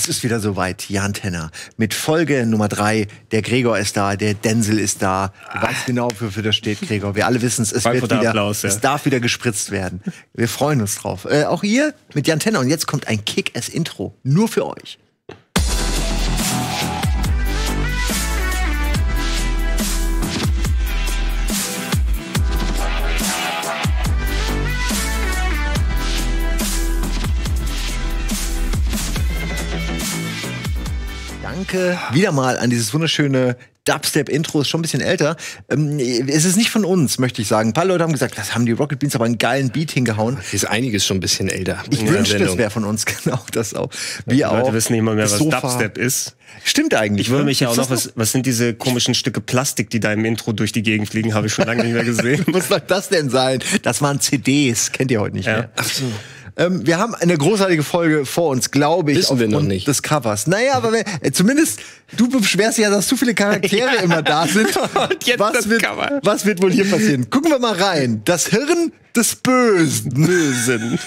Es ist wieder soweit, Jan Tenner. Mit Folge Nummer 3, der Gregor ist da, der Denzel ist da. Du weißt genau, wofür das steht, Gregor. Wir alle wissen es, es darf wieder gespritzt werden. Wir freuen uns drauf. Auch ihr mit Jan Tenner. Und jetzt kommt ein Kick-Ass-Intro, nur für euch. Danke wieder mal an dieses wunderschöne Dubstep-Intro, ist schon ein bisschen älter. Es ist nicht von uns, möchte ich sagen. Ein paar Leute haben gesagt, das haben die Rocket Beans aber einen geilen Beat hingehauen. Ist einiges schon ein bisschen älter. Ich wünschte, es wäre von uns, genau das auch. Wir ja, die Leute wissen nicht mal mehr, was Dubstep ist. Stimmt eigentlich. Ich würde mich ja auch noch, was sind diese komischen Stücke Plastik, die da im Intro durch die Gegend fliegen, habe ich schon lange nicht mehr gesehen. Was soll das denn sein? Das waren CDs, kennt ihr heute nicht mehr. Absolut. Wir haben eine großartige Folge vor uns, glaube ich, aufgrund des Covers. Naja, aber wenn, zumindest, du beschwerst ja, dass zu viele Charaktere immer da sind. Und jetzt was wird wohl hier passieren? Gucken wir mal rein. Das Hirn des Bösen.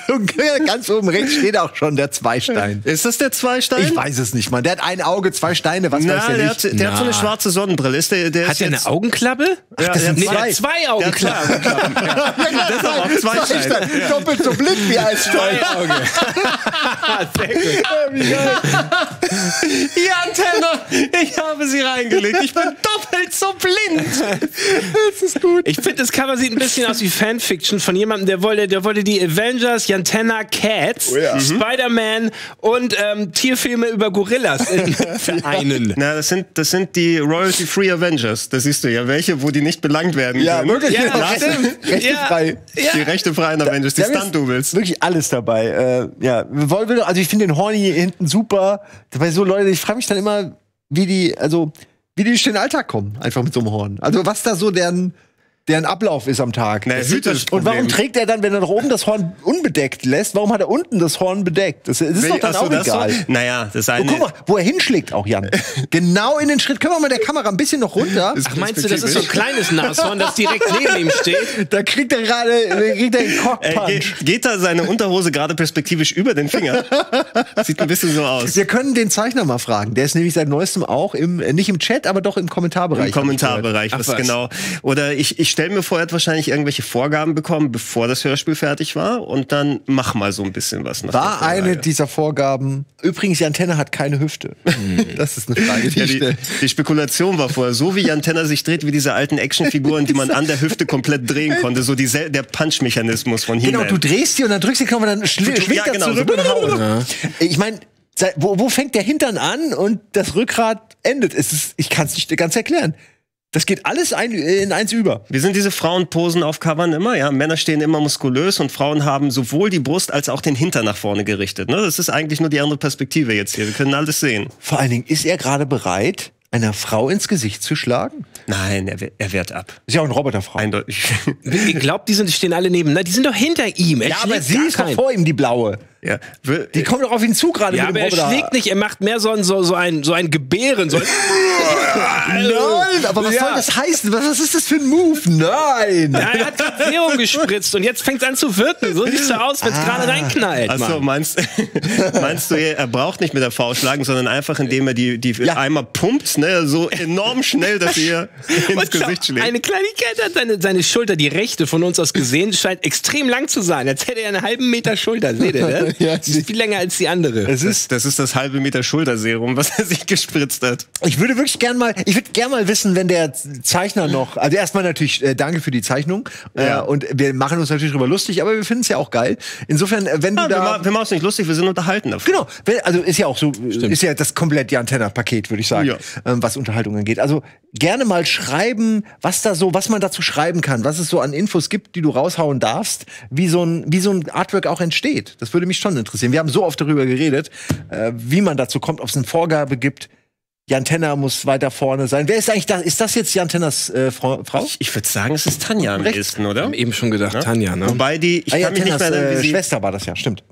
Ganz oben rechts steht auch schon der Zweistein. Ist das der Zweistein? Ich weiß es nicht, Mann. Der hat ein Auge, zwei Steine, was weiß ich nicht. Der hat so eine schwarze Sonnenbrille. Ist der hat der eine Augenklappe? Ach, das sind zwei Augenklappen. Ja. Das ist aber auch Zweistein. Ja. Doppelt so blind wie als Steinauge. Sehr gut. Jan Tenner, ich habe sie reingelegt. Ich bin doppelt so blind. Das ist gut. Ich finde, das Cover sieht ein bisschen aus wie Fanfiction von jemandem, der wollte die Avengers, Jan Tenner, Cats, Spider-Man und Tierfilme über Gorillas vereinen. Na, das sind die Royalty-Free Avengers. Das siehst du ja, welche, wo die nicht belangt werden können. Wirklich, ja, rechtefrei. Ja. Die rechtefreien Avengers, die Stunt-Doubles. Wirklich alles dabei. Ja, also ich finde den Horny hinten super. Bei so Leute, ich frage mich dann immer, wie die durch den Alltag kommen, einfach mit so einem Horn. Also was da so deren Ablauf ist am Tag. Na, und warum trägt er dann, wenn er nach oben das Horn unbedeckt lässt, warum hat er unten das Horn bedeckt? Das ist doch dann auch egal. So? Naja, das eine... Guck mal, wo er hinschlägt auch, Jan. Genau in den Schritt. Können wir mal der Kamera ein bisschen noch runter? Ach, meinst du, das ist so ein kleines Nashorn, das direkt neben ihm steht? Da kriegt er gerade einen Cockpunch. Geht da seine Unterhose gerade perspektivisch über den Finger? Sieht ein bisschen so aus. Wir können den Zeichner mal fragen. Der ist nämlich seit neuestem auch, nicht im Chat, aber doch im Kommentarbereich. Im Kommentarbereich, das genau. Oder ich stelle mir vor, er hat wahrscheinlich irgendwelche Vorgaben bekommen, bevor das Hörspiel fertig war. Und dann mach mal so ein bisschen was. War eine dieser Vorgaben... Übrigens, Jan Tenner hat keine Hüfte. Das ist eine Frage, die ich stelle. Die Spekulation war vorher, so wie Jan Tenner sich dreht, wie diese alten Actionfiguren, die man an der Hüfte komplett drehen konnte. So der Punch-Mechanismus von hier. Genau, du drehst die und dann drückst die Knopf und dann schwingt er zurück. Ich meine... Wo fängt der Hintern an und das Rückgrat endet? Ich kann es nicht ganz erklären. Das geht alles in eins über. Wir sind diese Frauenposen auf Covern immer, ja. Männer stehen immer muskulös und Frauen haben sowohl die Brust als auch den Hintern nach vorne gerichtet. Ne? Das ist eigentlich nur die andere Perspektive jetzt hier. Wir können alles sehen. Vor allen Dingen, ist er gerade bereit, einer Frau ins Gesicht zu schlagen? Nein, er wehrt ab. Ist ja auch ein Roboterfrau. Eindeutig. Ich glaube, die stehen alle neben. Ne? Die sind doch hinter ihm. Ja, aber sie ist doch vor ihm, die blaue. Ja. Die kommt doch auf ihn zu gerade. Ja, aber er schlägt nicht, er macht mehr so ein Gebären. So ein Nein, aber was soll das heißen? Was ist das für ein Move? Nein! Ja, er hat gerade Serum gespritzt und jetzt fängt es an zu wirken. So sieht es aus, wenn es gerade reinknallt. Achso, meinst du, er braucht nicht mit der Faust schlagen, sondern einfach, indem er die einmal pumpt, ne, so enorm schnell, dass er ins Gesicht schlägt. Eine Kleinigkeit hat seine Schulter, die rechte von uns aus gesehen, scheint extrem lang zu sein. Jetzt hätte er einen halben Meter Schulter, seht ihr, ne? Ja, die ist viel länger als die andere. Das ist das halbe Meter Schulterserum, was er sich gespritzt hat. Ich würde wirklich gern mal, wissen, wenn der Zeichner noch, also erstmal natürlich danke für die Zeichnung und wir machen uns natürlich drüber lustig, aber wir finden es ja auch geil. Insofern, wenn du wir machen es nicht lustig, wir sind unterhalten davon. Genau, also ist ja auch so, ist ja das komplett Jan Tenner Paket, würde ich sagen, was Unterhaltung angeht. Also gerne mal schreiben, was man dazu schreiben kann, was es so an Infos gibt, die du raushauen darfst, wie so ein Artwork auch entsteht. Das würde mich schon interessieren. Wir haben so oft darüber geredet, wie man dazu kommt, ob es eine Vorgabe gibt. Jan Tenner muss weiter vorne sein. Wer ist eigentlich da? Ist das jetzt Jan Tenners Frau? Ich würde sagen, es ist Tanja am ehesten, oder? Wir haben eben schon gedacht, ja? Tanja, ne? Wobei Jan Tenners Schwester war das ja, stimmt.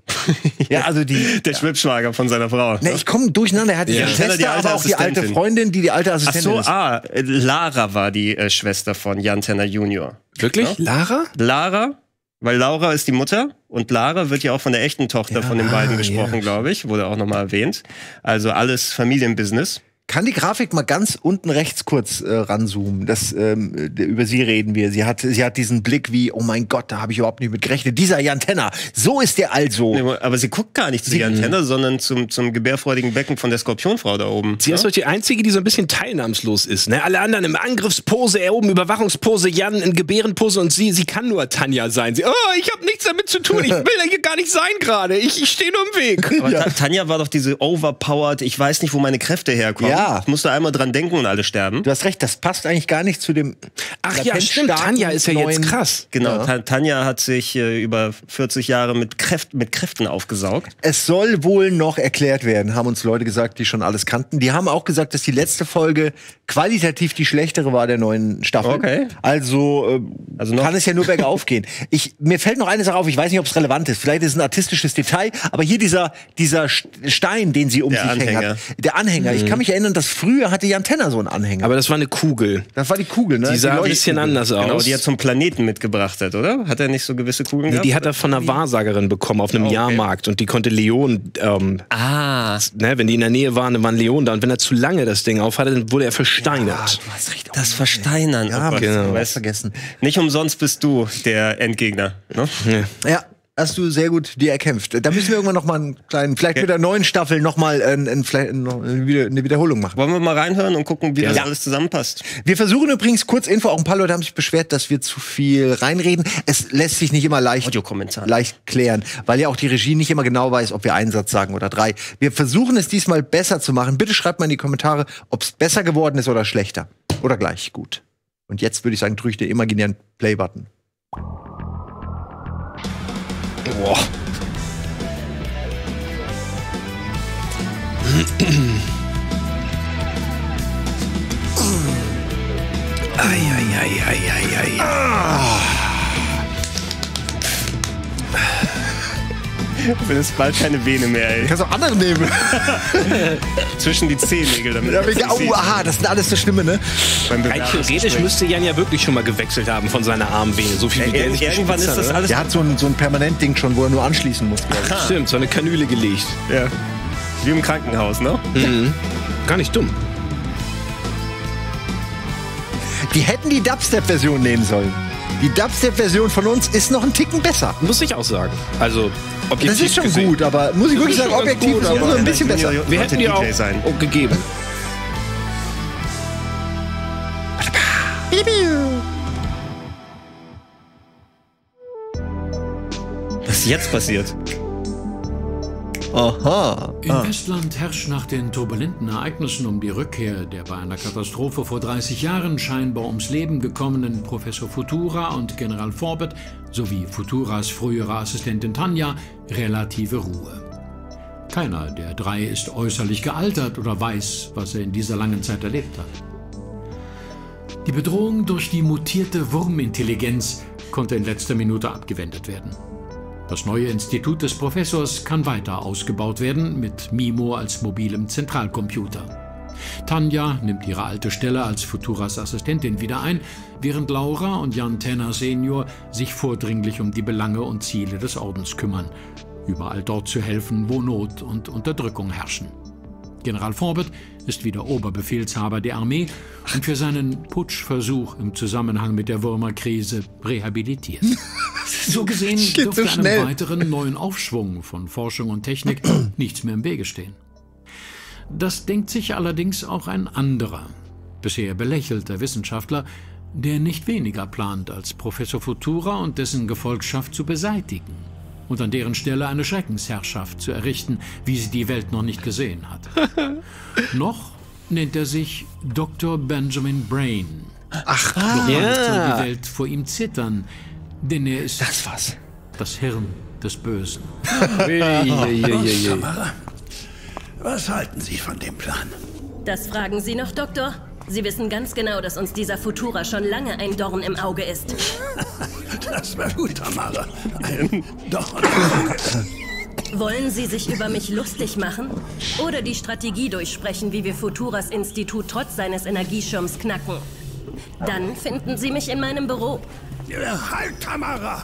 Ja, also der Schwibschwager von seiner Frau. Ne, ich komme durcheinander. Er hat die Schwester, die alte, aber auch die alte Freundin, die alte Assistentin ist. Ach so, Lara war die Schwester von Jan Tenner Junior. Wirklich? Ja? Lara? Lara? Weil Laura ist die Mutter und Lara wird ja auch von der echten Tochter von den beiden gesprochen, glaube ich. Wurde auch nochmal erwähnt. Also alles Familienbusiness. Kann die Grafik mal ganz unten rechts kurz ranzoomen? Das, über sie reden wir. Sie hat diesen Blick wie, oh mein Gott, da habe ich überhaupt nicht mit gerechnet. Dieser Jan Tenner, so ist der also. Nee, aber sie guckt gar nicht zu Jan Tenner, sondern zum gebärfreudigen Becken von der Skorpionfrau da oben. Sie ist doch die Einzige, die so ein bisschen teilnahmslos ist. Ne? Alle anderen im Angriffspose, er oben, Überwachungspose, Jan in Gebärenpose und sie kann nur Tanja sein. Sie, oh, ich habe nichts damit zu tun, ich will hier gar nicht sein gerade. Ich stehe nur im Weg. Aber Tanja war doch diese overpowered, ich weiß nicht, wo meine Kräfte herkommen. Ja. Ich musste einmal dran denken und alle sterben. Du hast recht, das passt eigentlich gar nicht zu dem... Ach ja, stimmt, Tanja ist ja jetzt krass. Genau, ja. Tanja hat sich über 40 Jahre mit Kräften aufgesaugt. Es soll wohl noch erklärt werden, haben uns Leute gesagt, die schon alles kannten. Die haben auch gesagt, dass die letzte Folge qualitativ die schlechtere war der neuen Staffel. Okay. Also kann es ja nur bergauf gehen. Mir fällt noch eine Sache auf, ich weiß nicht, ob es relevant ist. Vielleicht ist es ein artistisches Detail, aber hier dieser Stein, den sie um sich hängen hat. Der Anhänger. Ich kann mich erinnern, dass früher hatte Jan Tenner so einen Anhänger. Aber das war eine Kugel. Das war die Kugel, ne? Die sah ein bisschen anders aus. Genau, die er zum Planeten mitgebracht hat, oder? Hat er nicht so gewisse Kugeln gehabt? Die hat er von einer Wahrsagerin bekommen auf einem Jahrmarkt. Und die konnte Leon, wenn die in der Nähe waren, dann waren Leon da. Und wenn er zu lange das Ding aufhatte, dann wurde er versteinert. Ja, du hast recht. Das Versteinern. Ja, genau. Weißt du, vergessen. Nicht umsonst bist du der Endgegner, ne? Ja. Hast du sehr gut dir erkämpft. Da müssen wir irgendwann noch mal einen kleinen, vielleicht mit der neuen Staffel noch mal eine Wiederholung machen. Wollen wir mal reinhören und gucken, wie das alles zusammenpasst? Wir versuchen übrigens kurz Info, auch ein paar Leute haben sich beschwert, dass wir zu viel reinreden. Es lässt sich nicht immer leicht klären, weil ja auch die Regie nicht immer genau weiß, ob wir einen Satz sagen oder drei. Wir versuchen es diesmal besser zu machen. Bitte schreibt mal in die Kommentare, ob es besser geworden ist oder schlechter. Oder gleich gut. Und jetzt würde ich sagen, drücke ich den imaginären Play-Button. Boah. Ai. Ah. Du willst bald keine Vene mehr, ey. Du kannst auch andere nehmen. Zwischen die Zehennägel damit. Das sind alles so Schlimme, ne? Theoretisch müsste Jan ja wirklich schon mal gewechselt haben von seiner Armvene. So viel wie irgendwann ist das alles. Er hat so ein Permanentding schon, wo er nur anschließen muss. Stimmt, so eine Kanüle gelegt. Ja. Wie im Krankenhaus, ne? Mhm. Gar nicht dumm. Die hätten die Dubstep-Version nehmen sollen. Die Dubstep-Version von uns ist noch einen Ticken besser. Muss ich auch sagen. Also, objektiv das ist schon gesehen, gut, aber muss ich wirklich sagen, objektiv gut, ist es nur ein bisschen besser. Wir hätten ja auch gegeben. Was ist jetzt passiert? Aha. In Estland herrscht nach den turbulenten Ereignissen um die Rückkehr der bei einer Katastrophe vor 30 Jahren scheinbar ums Leben gekommenen Professor Futura und General Forbett sowie Futuras frühere Assistentin Tanja relative Ruhe. Keiner der drei ist äußerlich gealtert oder weiß, was er in dieser langen Zeit erlebt hat. Die Bedrohung durch die mutierte Wurmintelligenz konnte in letzter Minute abgewendet werden. Das neue Institut des Professors kann weiter ausgebaut werden, mit MIMO als mobilem Zentralcomputer. Tanja nimmt ihre alte Stelle als Futuras Assistentin wieder ein, während Laura und Jan Tenner Senior sich vordringlich um die Belange und Ziele des Ordens kümmern, überall dort zu helfen, wo Not und Unterdrückung herrschen. General Forbett ist wieder Oberbefehlshaber der Armee und für seinen Putschversuch im Zusammenhang mit der Würmerkrise rehabilitiert. So gesehen dürfte einem weiteren neuen Aufschwung von Forschung und Technik nichts mehr im Wege stehen. Das denkt sich allerdings auch ein anderer, bisher belächelter Wissenschaftler, der nicht weniger plant, als Professor Futura und dessen Gefolgschaft zu beseitigen und an deren Stelle eine Schreckensherrschaft zu errichten, wie sie die Welt noch nicht gesehen hat. Noch nennt er sich Dr. Benjamin Brain. Ach, ja. Die Welt vor ihm zittern, denn er ist das Hirn des Bösen. Tamara, was halten Sie von dem Plan? Das fragen Sie noch, Doktor? Sie wissen ganz genau, dass uns dieser Futura schon lange ein Dorn im Auge ist. Das war gut, Tamara. Ein Dorn im Auge. Wollen Sie sich über mich lustig machen? Oder die Strategie durchsprechen, wie wir Futuras Institut trotz seines Energieschirms knacken? Dann finden Sie mich in meinem Büro. Halt, Tamara!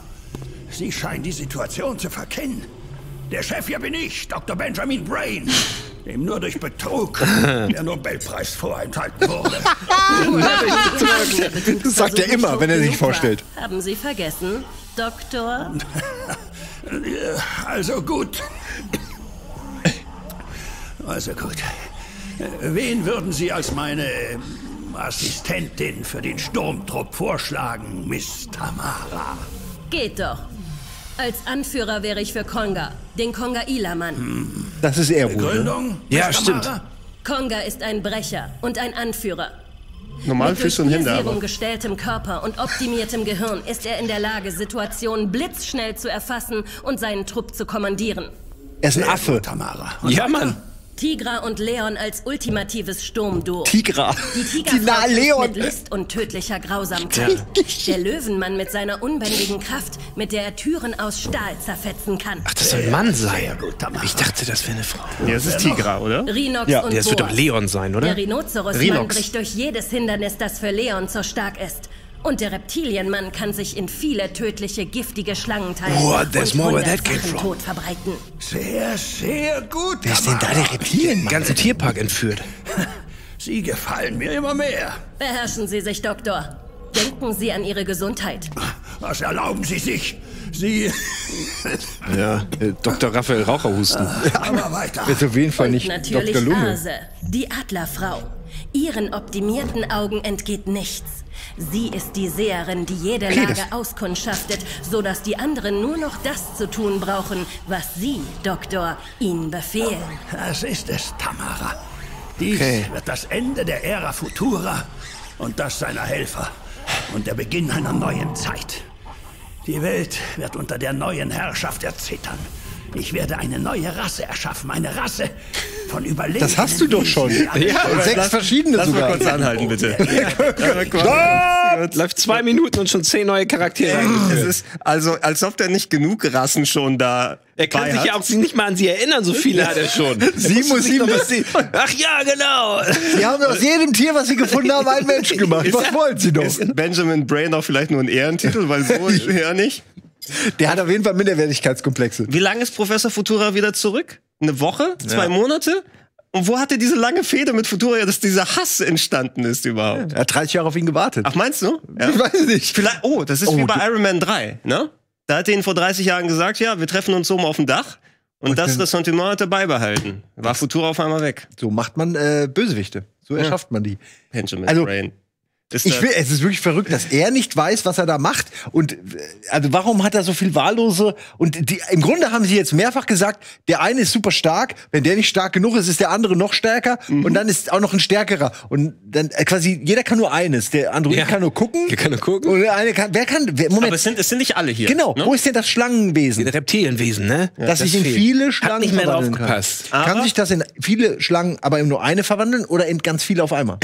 Sie scheinen die Situation zu verkennen. Der Chef hier bin ich, Dr. Benjamin Brain, dem nur durch Betrug der Nobelpreis vorenthalten wurde. Das sagt er immer, wenn er sich vorstellt. Haben Sie vergessen, Doktor? Also gut. Also gut. Wen würden Sie als meine Assistentin für den Sturmtrupp vorschlagen, Miss Tamara? Geht doch. Als Anführer wäre ich für Konga, den Konga-Ila-Mann. Das ist eher Begründung? Ja, stimmt. Konga ist ein Brecher und ein Anführer. Normal Füße und Hände, aber mit gestelltem Körper und optimiertem Gehirn ist er in der Lage, Situationen blitzschnell zu erfassen und seinen Trupp zu kommandieren. Er ist ein Affe, Tamara. Ja, Mann. Tigra und Leon als ultimatives Sturmduo. Tigra. Die Tigra Leon mit List und tödlicher Grausamkeit. Ja. Der Löwenmann mit seiner unbändigen Kraft, mit der er Türen aus Stahl zerfetzen kann. Ach, das soll ein Mann sein. Ich dachte, das wäre eine Frau. Ja, das ist Tigra, oder? Rhinox und Boas. Das wird doch Leon sein, oder? Der Rhinoceros-Mann bricht durch jedes Hindernis, das für Leon so stark ist. Und der Reptilienmann kann sich in viele tödliche, giftige Schlangen teilen und Tod verbreiten. Sehr, sehr gut. Wer ist denn da der Reptilienmann? Den ganzen Tierpark entführt. Sie gefallen mir immer mehr. Beherrschen Sie sich, Doktor. Denken Sie an Ihre Gesundheit. Was erlauben Sie sich? Sie... Ja, Dr. Raphael Raucherhusten. Aber weiter. Ist auf jeden Fall nicht natürlich Dr. Lunge. Ase, die Adlerfrau. Ihren optimierten Augen entgeht nichts. Sie ist die Seherin, die jede Lage auskundschaftet, sodass die anderen nur noch das zu tun brauchen, was Sie, Doktor, ihnen befehlen. Das ist es, Tamara. Dies wird das Ende der Ära Futura und das seiner Helfer und der Beginn einer neuen Zeit. Die Welt wird unter der neuen Herrschaft erzittern. Ich werde eine neue Rasse erschaffen, eine Rasse von Überlebenden. Das hast du doch schon. Ja, 6 verschiedene sogar. Lass mal kurz anhalten, bitte. Läuft 2 Minuten und schon 10 neue Charaktere. Es ist also, als ob der nicht genug Rassen schon da. Er kann sich ja auch nicht mal an sie erinnern, so viele hat er schon. Sie muss Ach ja, genau. Sie haben aus jedem Tier, was sie gefunden haben, einen Menschen gemacht. Was wollen sie doch? Ist Benjamin Brain auch vielleicht nur ein Ehrentitel, weil so ist er nicht? Der hat auf jeden Fall Minderwertigkeitskomplexe. Wie lange ist Professor Futura wieder zurück? Eine Woche? 2 Monate? Und wo hat er diese lange Fehde mit Futura, dass dieser Hass entstanden ist überhaupt? Ja, er hat 30 Jahre auf ihn gewartet. Ach, meinst du? Ja. Ich weiß es nicht. Vielleicht, das ist wie bei Iron Man 3, ne? Da hat er ihnen vor 30 Jahren gesagt, ja, wir treffen uns oben auf dem Dach. Und das Ressentiment hat er beibehalten. War Futura auf einmal weg. So macht man Bösewichte. So erschafft man die. Benjamin Brain. Es ist wirklich verrückt, dass er nicht weiß, was er da macht. Und also warum hat er so viel Wahllose? Und im Grunde haben sie jetzt mehrfach gesagt, der eine ist super stark, wenn der nicht stark genug ist, ist der andere noch stärker und dann ist auch noch ein stärkerer. Und dann quasi, jeder kann nur eines. Der Android kann nur gucken. Der kann nur gucken. Und der eine kann, Moment. Aber es sind nicht alle hier. Genau, ne? Wo ist denn das Schlangenwesen? Das Reptilienwesen, ne? Ja, dass das sich in viele Schlangen nicht mehr drauf gepasst. Kann sich das in viele Schlangen, aber in nur eine verwandeln oder in ganz viele auf einmal?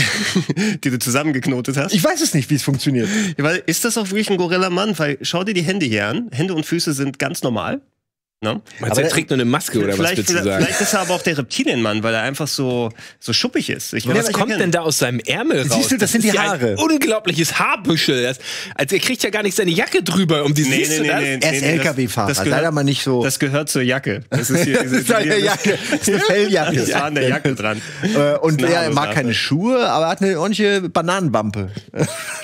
Die du zusammengeknotet hast. Ich weiß es nicht, wie es funktioniert. Ja, weil ist das auch wirklich ein Gorilla-Mann? Weil schau dir die Hände hier an. Hände und Füße sind ganz normal. No? Aber er trägt nur eine Maske oder was willst du sagen? Vielleicht ist er aber auch der Reptilienmann, weil er einfach so schuppig ist. Was kommt denn da aus seinem Ärmel raus? Siehst du, das sind die Haare. Ein unglaubliches Haarbüschel. Also er kriegt ja gar nicht seine Jacke drüber, um die er ist LKW-Fahrer, leider mal nicht so. Das gehört zur Jacke. Das ist hier diese Jacke. Das ist eine Felljacke. Das war an der Jacke dran. Und er mag keine Schuhe, aber hat eine ordentliche Bananenbampe.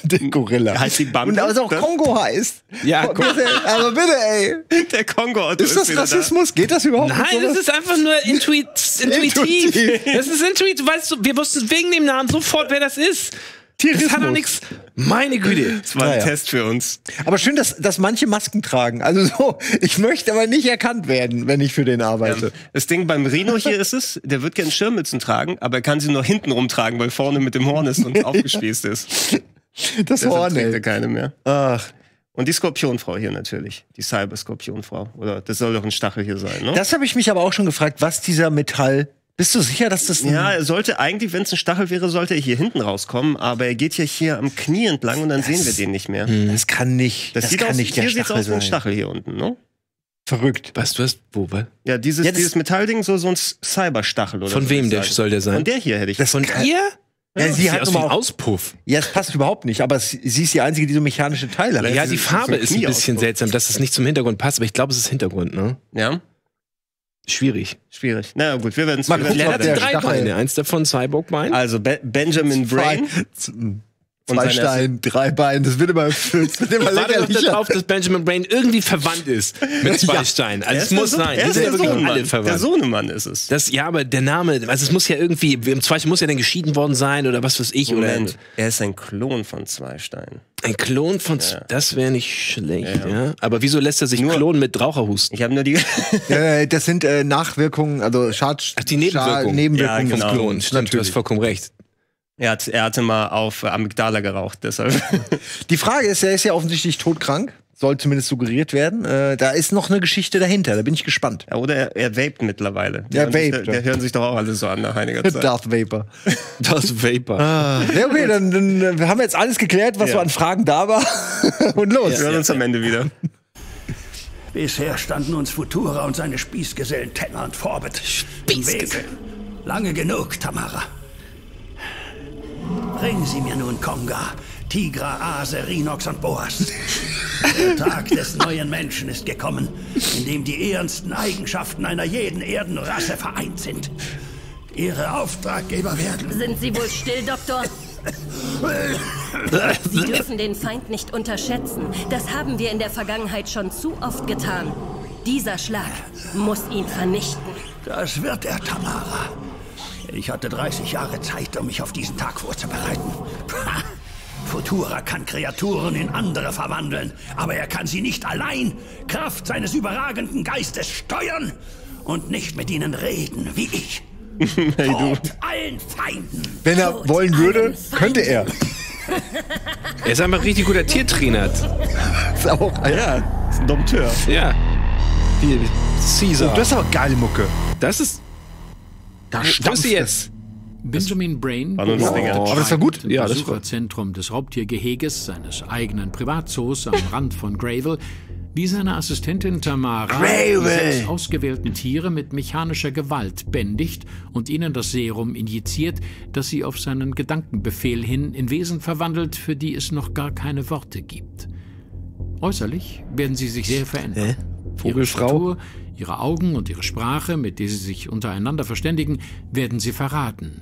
Der Gorilla. Heißt die Bampe? Und was auch Kongo heißt. Ja, also bitte, ey. Der Kongo-Otto ist das. Rassismus? Geht das überhaupt nicht? Nein, das ist einfach nur intuitiv. Das ist intuitiv, weißt du, wir wussten wegen dem Namen sofort, wer das ist. Tierismus. Das hat doch nichts. Meine Güte. Das war ein Test für uns. Aber schön, dass manche Masken tragen. Also so, ich möchte aber nicht erkannt werden, wenn ich für den arbeite. Das Ding beim Rhino hier ist es, der wird gerne Schirmmützen tragen, aber er kann sie nur hinten rumtragen, weil vorne mit dem Horn ist und aufgespießt ist. Das Horn, trägt er keine mehr. Ach. Und die Skorpionfrau hier natürlich, die Cyber-Skorpionfrau. Oder das soll doch ein Stachel hier sein, ne? Das habe ich mich aber auch schon gefragt, was dieser Metall... Bist du sicher, dass das... Ja, er sollte eigentlich, wenn es ein Stachel wäre, sollte er hier hinten rauskommen. Aber er geht ja hier am Knie entlang und dann sehen wir den nicht mehr. Das kann nicht. Hier sieht es aus wie ein Stachel hier unten, ne? Verrückt. Was, du hast Bobe? Ja, dieses Metallding, so ein Cyberstachel oder so. Von wem soll der sein? Von der hier hätte ich. Das von ihr? Ja, sie hat einen Auspuff. Ja, es passt überhaupt nicht, aber sie ist die Einzige, die so mechanische Teile hat. Ja, die Farbe ist ein bisschen seltsam, dass es nicht zum Hintergrund passt, aber ich glaube, es ist Hintergrund, ne? Ja. Schwierig. Schwierig. Na gut, wir werden es mal gucken. Er hat drei Beine. Eins davon, Cyborg-Bein. Also Benjamin Brain. Zweistein, drei Beine. Das wird immer lächerlicher. Darauf, dass Benjamin Brain irgendwie verwandt ist mit Zweistein. Also es muss sein. Er ist der Sohnemann. Der Sohnemann ist es. Das, ja, aber der Name, also es muss ja irgendwie, im Zweistein muss ja dann geschieden worden sein oder was weiß ich. Moment. Oder, er ist ein Klon von Zweistein. Ein Klon von... Ja. Das wäre nicht schlecht, ja. Ja. Aber wieso lässt er sich nur klonen mit Raucherhusten? Ich habe nur die... Das sind Nachwirkungen, also die Nebenwirkungen. Nebenwirkungen, ja, genau. Von Klonen. Stimmt, du hast vollkommen recht. Er hatte mal auf Amygdala geraucht, deshalb. Die Frage ist, er ist ja offensichtlich todkrank. Soll zumindest suggeriert werden. Da ist noch eine Geschichte dahinter, da bin ich gespannt. Ja, oder er vaped mittlerweile. Der hören sich doch auch alles so an nach einiger Zeit. Darth Vapor. Darth Vapor. Ah. Ja, okay, dann haben wir jetzt alles geklärt, was so an Fragen da war. Und los. Wir hören uns am Ende wieder. Bisher standen uns Futura und seine Spießgesellen Tenner und Forbett im Weg. Lange genug, Tamara. Bringen Sie mir nun Konga, Tigra, Ase, Rhinox und Boas. Der Tag des neuen Menschen ist gekommen, in dem die ehrensten Eigenschaften einer jeden Erdenrasse vereint sind. Ihre Auftraggeber werden... Sind Sie wohl still, Doktor? Sie dürfen den Feind nicht unterschätzen. Das haben wir in der Vergangenheit schon zu oft getan. Dieser Schlag muss ihn vernichten. Das wird er, Tamara. Ich hatte 30 Jahre Zeit, um mich auf diesen Tag vorzubereiten. Futura kann Kreaturen in andere verwandeln, aber er kann sie nicht allein, Kraft seines überragenden Geistes, steuern und nicht mit ihnen reden, wie ich. Hey, du. Allen Feinden! Wenn er wollen würde, könnte er. Er ist einfach richtig guter Tiertrainer. Ist auch ist ein Dompteur. Ja. Hier, Caesar. Das ist aber geile Mucke. Das ist... Da stammst du jetzt! Benjamin Brain im Besucherzentrum des Raubtiergeheges seines eigenen Privatzoos am Rand von Gravel, wie seine Assistentin Tamara die 6 ausgewählten Tiere mit mechanischer Gewalt bändigt und ihnen das Serum injiziert, das sie auf seinen Gedankenbefehl hin in Wesen verwandelt, für die es noch gar keine Worte gibt. Äußerlich werden sie sich sehr verändern. Vogelfrau. Ihre Augen und ihre Sprache, mit der sie sich untereinander verständigen, werden sie verraten.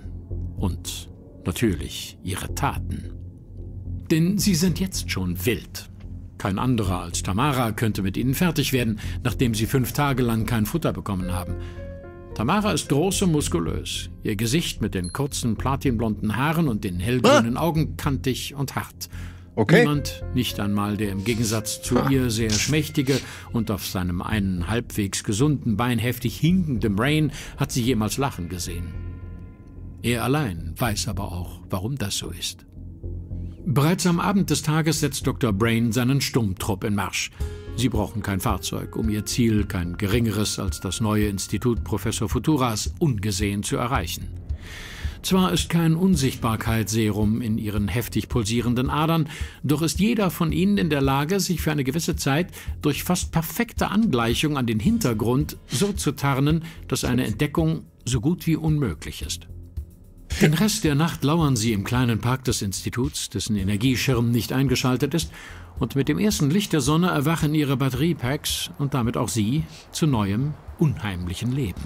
Und natürlich ihre Taten. Denn sie sind jetzt schon wild. Kein anderer als Tamara könnte mit ihnen fertig werden, nachdem sie 5 Tage lang kein Futter bekommen haben. Tamara ist groß und muskulös. Ihr Gesicht mit den kurzen platinblonden Haaren und den hellgrünen Augen kantig und hart. Okay. Niemand, nicht einmal der im Gegensatz zu ihr sehr schmächtige und auf seinem einen halbwegs gesunden Bein heftig hinkende Brain hat sie jemals lachen gesehen. Er allein weiß aber auch, warum das so ist. Bereits am Abend des Tages setzt Dr. Brain seinen Sturmtrupp in Marsch. Sie brauchen kein Fahrzeug, um ihr Ziel, kein geringeres als das neue Institut Professor Futuras, ungesehen zu erreichen. Zwar ist kein Unsichtbarkeitsserum in ihren heftig pulsierenden Adern, doch ist jeder von ihnen in der Lage, sich für eine gewisse Zeit durch fast perfekte Angleichung an den Hintergrund so zu tarnen, dass eine Entdeckung so gut wie unmöglich ist. Den Rest der Nacht lauern sie im kleinen Park des Instituts, dessen Energieschirm nicht eingeschaltet ist, und mit dem ersten Licht der Sonne erwachen ihre Batteriepacks und damit auch sie zu neuem, unheimlichen Leben.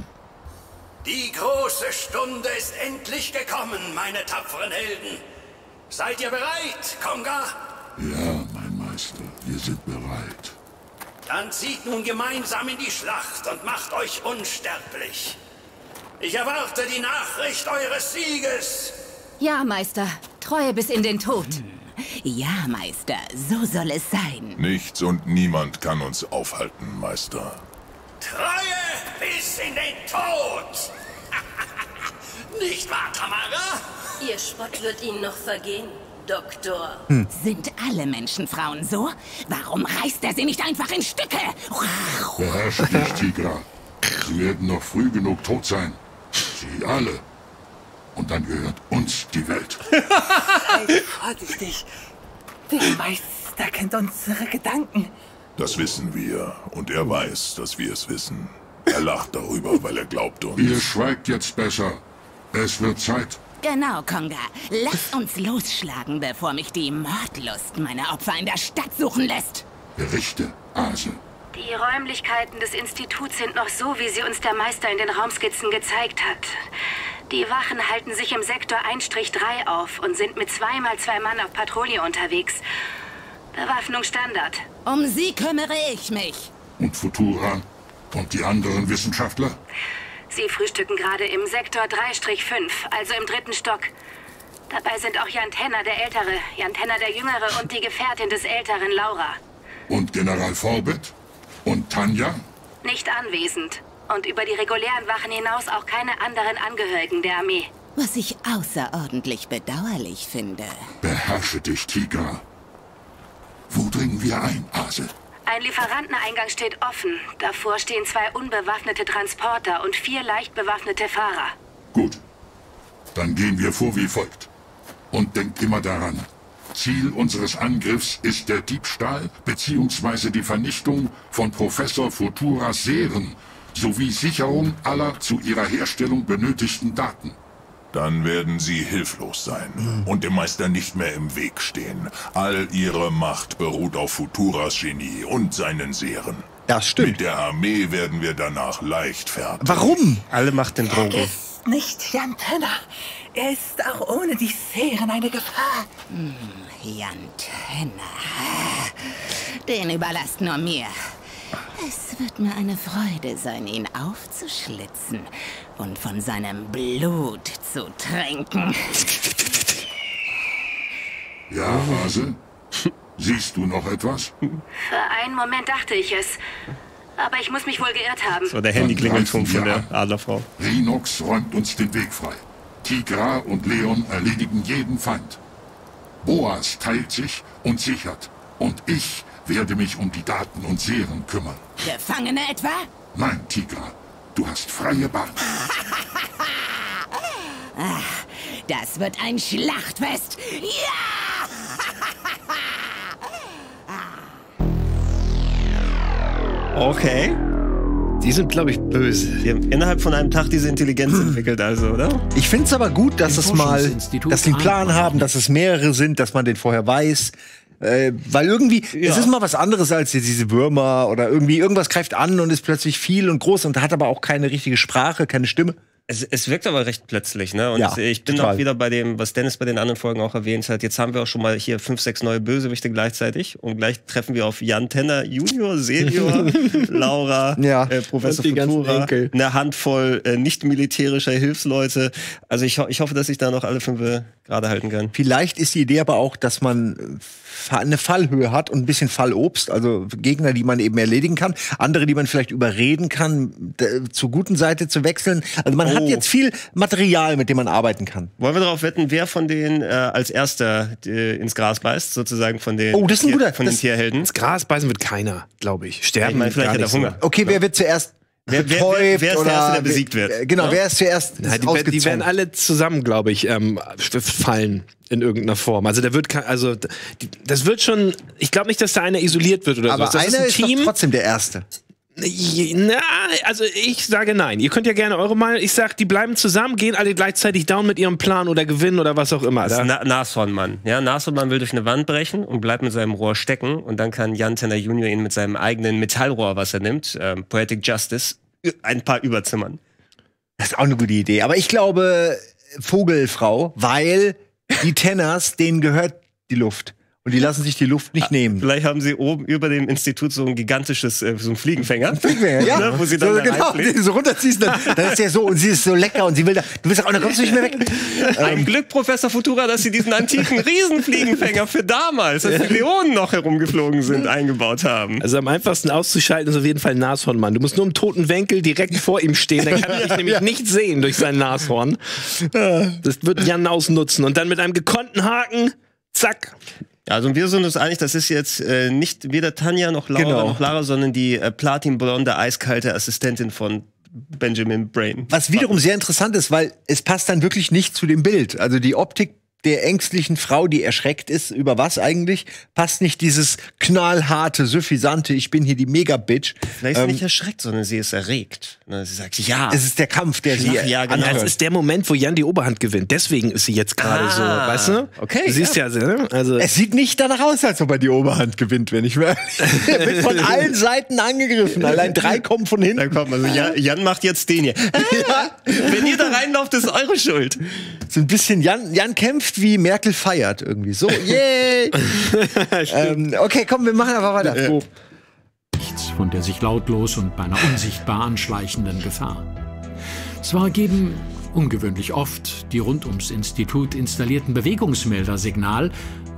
Die große Stunde ist endlich gekommen, meine tapferen Helden. Seid ihr bereit, Konga? Ja, mein Meister, wir sind bereit. Dann zieht nun gemeinsam in die Schlacht und macht euch unsterblich. Ich erwarte die Nachricht eures Sieges. Ja, Meister, Treue bis in den Tod. Ja, Meister, so soll es sein. Nichts und niemand kann uns aufhalten, Meister. Treue bis in den Tod! Nicht wahr, Tamara? Ihr Spott wird Ihnen noch vergehen, Doktor. Sind alle Menschenfrauen so? Warum reißt er sie nicht einfach in Stücke? Beherrscht dich, Tigra. Sie werden noch früh genug tot sein. Sie alle. Und dann gehört uns die Welt. Ich frage dich. Der Meister kennt unsere Gedanken. Das wissen wir. Und er weiß, dass wir es wissen. Er lacht darüber, weil er glaubt uns. Ihr schweigt jetzt besser. Es wird Zeit. Genau, Konga. Lass uns losschlagen, bevor mich die Mordlust meiner Opfer in der Stadt suchen lässt. Berichte, Ase. Die Räumlichkeiten des Instituts sind noch so, wie sie uns der Meister in den Raumskizzen gezeigt hat. Die Wachen halten sich im Sektor 1-3 auf und sind mit 2x2 Mann auf Patrouille unterwegs. Bewaffnung Standard. Um sie kümmere ich mich. Und Futura? Und die anderen Wissenschaftler? Sie frühstücken gerade im Sektor 3-5, also im 3. Stock. Dabei sind auch Jan Tenner der Ältere, Jan Tenner der Jüngere und die Gefährtin des Älteren, Laura. Und General Forbett? Und Tanja? Nicht anwesend. Und über die regulären Wachen hinaus auch keine anderen Angehörigen der Armee. Was ich außerordentlich bedauerlich finde. Beherrsche dich, Tigra. Wo dringen wir ein, Ase? Ein Lieferanteneingang steht offen. Davor stehen 2 unbewaffnete Transporter und 4 leicht bewaffnete Fahrer. Gut. Dann gehen wir vor wie folgt. Und denkt immer daran, Ziel unseres Angriffs ist der Diebstahl bzw. die Vernichtung von Professor Futuras Seelen sowie Sicherung aller zu ihrer Herstellung benötigten Daten. Dann werden sie hilflos sein und dem Meister nicht mehr im Weg stehen. All ihre Macht beruht auf Futuras Genie und seinen Seeren. Das stimmt. Mit der Armee werden wir danach leichtfertig. Warum? Alle Macht den Drogen. Er ist nicht Jan Tenner. Er ist auch ohne die Seeren eine Gefahr. Hm, Jan Tenner. Den überlasst nur mir. Es wird mir eine Freude sein, ihn aufzuschlitzen und von seinem Blut zu trinken. Ja, Hase? Siehst du noch etwas? Für einen Moment dachte ich es. Aber ich muss mich wohl geirrt haben. So, der Handyklingelton von der Adlerfrau. Rhinox räumt uns den Weg frei. Tigra und Leon erledigen jeden Feind. Boas teilt sich und sichert. Und ich werde mich um die Daten und Seelen kümmern. Gefangene etwa? Nein, Tigra. Du hast freie Bahn. Ach, das wird ein Schlachtfest. Ja! Okay. Die sind, glaube ich, böse. Die haben innerhalb von einem Tag diese Intelligenz entwickelt, also, oder? Ich finde es aber gut, dass es mal, dass sie einen Plan haben, dass es mehrere sind, dass man den vorher weiß. Weil irgendwie, ja, es ist mal was anderes als diese Würmer oder irgendwie, irgendwas greift an und ist plötzlich viel und groß und hat aber auch keine richtige Sprache, keine Stimme. Es wirkt aber recht plötzlich, ne? Und ja, ich bin total auch wieder bei dem, was Dennis bei den anderen Folgen auch erwähnt hat. Jetzt haben wir auch schon mal hier 5, 6 neue Bösewichte gleichzeitig. Und gleich treffen wir auf Jan Tenner Junior, Senior, Laura, ja, Professor Futura, eine Handvoll nicht-militärischer Hilfsleute. Also ich hoffe, dass ich da noch alle 5 gerade halten kann. Vielleicht ist die Idee aber auch, dass man eine Fallhöhe hat und ein bisschen Fallobst. Also Gegner, die man eben erledigen kann. Andere, die man vielleicht überreden kann, zur guten Seite zu wechseln. Also man hat jetzt viel Material, mit dem man arbeiten kann. Wollen wir darauf wetten, wer von denen als erster ins Gras beißt, sozusagen von den, das ist ein guter, von den Tierhelden? Ins Gras beißen wird keiner, glaube ich. Sterben, ich meine, vielleicht hat er Hunger. So. Okay, wer wird zuerst wer ist der Erste, der besiegt wird? Genau, ja? Wer ist zuerst ausgezogen? Die werden alle zusammen, glaube ich, fallen in irgendeiner Form. Also da wird das wird schon, ich glaube nicht, dass da einer isoliert wird oder so. Aber einer ist doch trotzdem der Erste. Na, also ich sage nein. Ihr könnt ja gerne eure Meinung. Ich sag, die bleiben zusammen, gehen alle gleichzeitig down mit ihrem Plan oder gewinnen oder was auch immer. Das ist Nashornmann. Ja, Nashornmann will durch eine Wand brechen und bleibt mit seinem Rohr stecken. Und dann kann Jan Tenner Junior ihn mit seinem eigenen Metallrohr, was er nimmt, Poetic Justice, ein paar überzimmern. Das ist auch eine gute Idee. Aber ich glaube, Vogelfrau, weil die Tenners, denen gehört die Luft. Und die lassen sich die Luft nicht nehmen. Vielleicht haben sie oben über dem Institut so ein gigantisches, so ein Fliegenfänger. Fliegenfänger, ja. Ne, wo sie dann so, genau, wenn du so runterziehst, dann ist ja so, und sie ist so lecker und sie will da, du bist auch, da kommst du nicht mehr weg. Ein Glück, Professor Futura, dass sie diesen antiken Riesenfliegenfänger für damals, als die Leonen noch herumgeflogen sind, eingebaut haben. Also am einfachsten auszuschalten ist auf jeden Fall ein Nashornmann. Du musst nur im toten Winkel direkt vor ihm stehen, dann kann er dich nämlich nicht sehen durch sein Nashorn. Das wird Jan ausnutzen. Und dann mit einem gekonnten Haken, zack. Also wir sind uns einig, das ist jetzt nicht weder Tanja noch Laura, noch Lara, sondern die platinblonde, eiskalte Assistentin von Benjamin Brain. Was wiederum sehr interessant ist, weil es passt dann wirklich nicht zu dem Bild. Also die Optik der ängstlichen Frau, die erschreckt ist, über was eigentlich, passt nicht dieses knallharte, suffisante, ich bin hier die Mega-Bitch. Vielleicht ist sie nicht erschreckt, sondern sie ist erregt. Na, sie sagt, ja. Es ist der Kampf, der sie anhört. Das ist der Moment, wo Jan die Oberhand gewinnt. Deswegen ist sie jetzt gerade so, weißt du? Okay. Du siehst ja, also es sieht nicht danach aus, als ob er die Oberhand gewinnt, wenn ich will. Er wird von allen Seiten angegriffen. Allein drei kommen von hinten. Dann kommt, also Jan macht jetzt den hier. Ja. Wenn ihr da reinlauft, ist eure Schuld. So ein bisschen Jan kämpft wie Merkel feiert irgendwie. So, yay! Okay, komm, wir machen aber weiter. Nichts von der sich lautlos und beinahe unsichtbar anschleichenden Gefahr. Zwar geben ungewöhnlich oft die rund ums Institut installierten Bewegungsmelder Signal,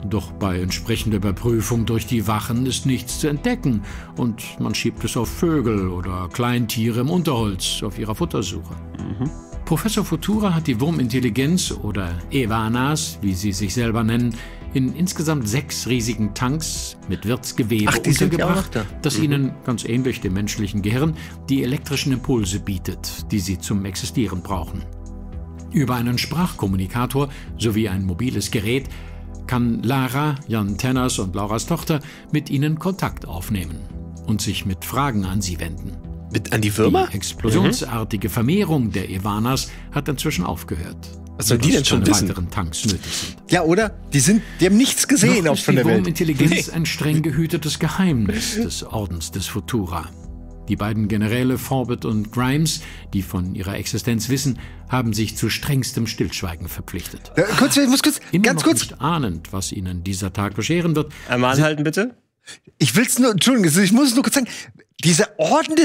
doch bei entsprechender Überprüfung durch die Wachen ist nichts zu entdecken und man schiebt es auf Vögel oder Kleintiere im Unterholz auf ihrer Futtersuche. Mhm. Professor Futura hat die Wurmintelligenz oder Evanas, wie sie sich selber nennen, in insgesamt 6 riesigen Tanks mit Wirtsgewebe untergebracht, das ihnen, ganz ähnlich dem menschlichen Gehirn, die elektrischen Impulse bietet, die sie zum Existieren brauchen. Über einen Sprachkommunikator sowie ein mobiles Gerät kann Lara, Jan Tenners und Lauras Tochter, mit ihnen Kontakt aufnehmen und sich mit Fragen an sie wenden. An die Firma? Die explosionsartige Vermehrung der Evanas hat inzwischen aufgehört. Was soll die denn schon wissen? Weiteren Tanks nötig sind. Ja, oder? Die haben nichts gesehen auf der Welt. Die Wurmintelligenz ein streng gehütetes Geheimnis des Ordens des Futura. Die beiden Generäle Forbett und Grimes, die von ihrer Existenz wissen, haben sich zu strengstem Stillschweigen verpflichtet. Kurz, ich muss kurz, ganz kurz. Nicht ahnend, was ihnen dieser Tag bescheren wird. Einmal anhalten, bitte. Ich will's nur, Entschuldigung, ich muss es nur kurz sagen. Dieser Orden,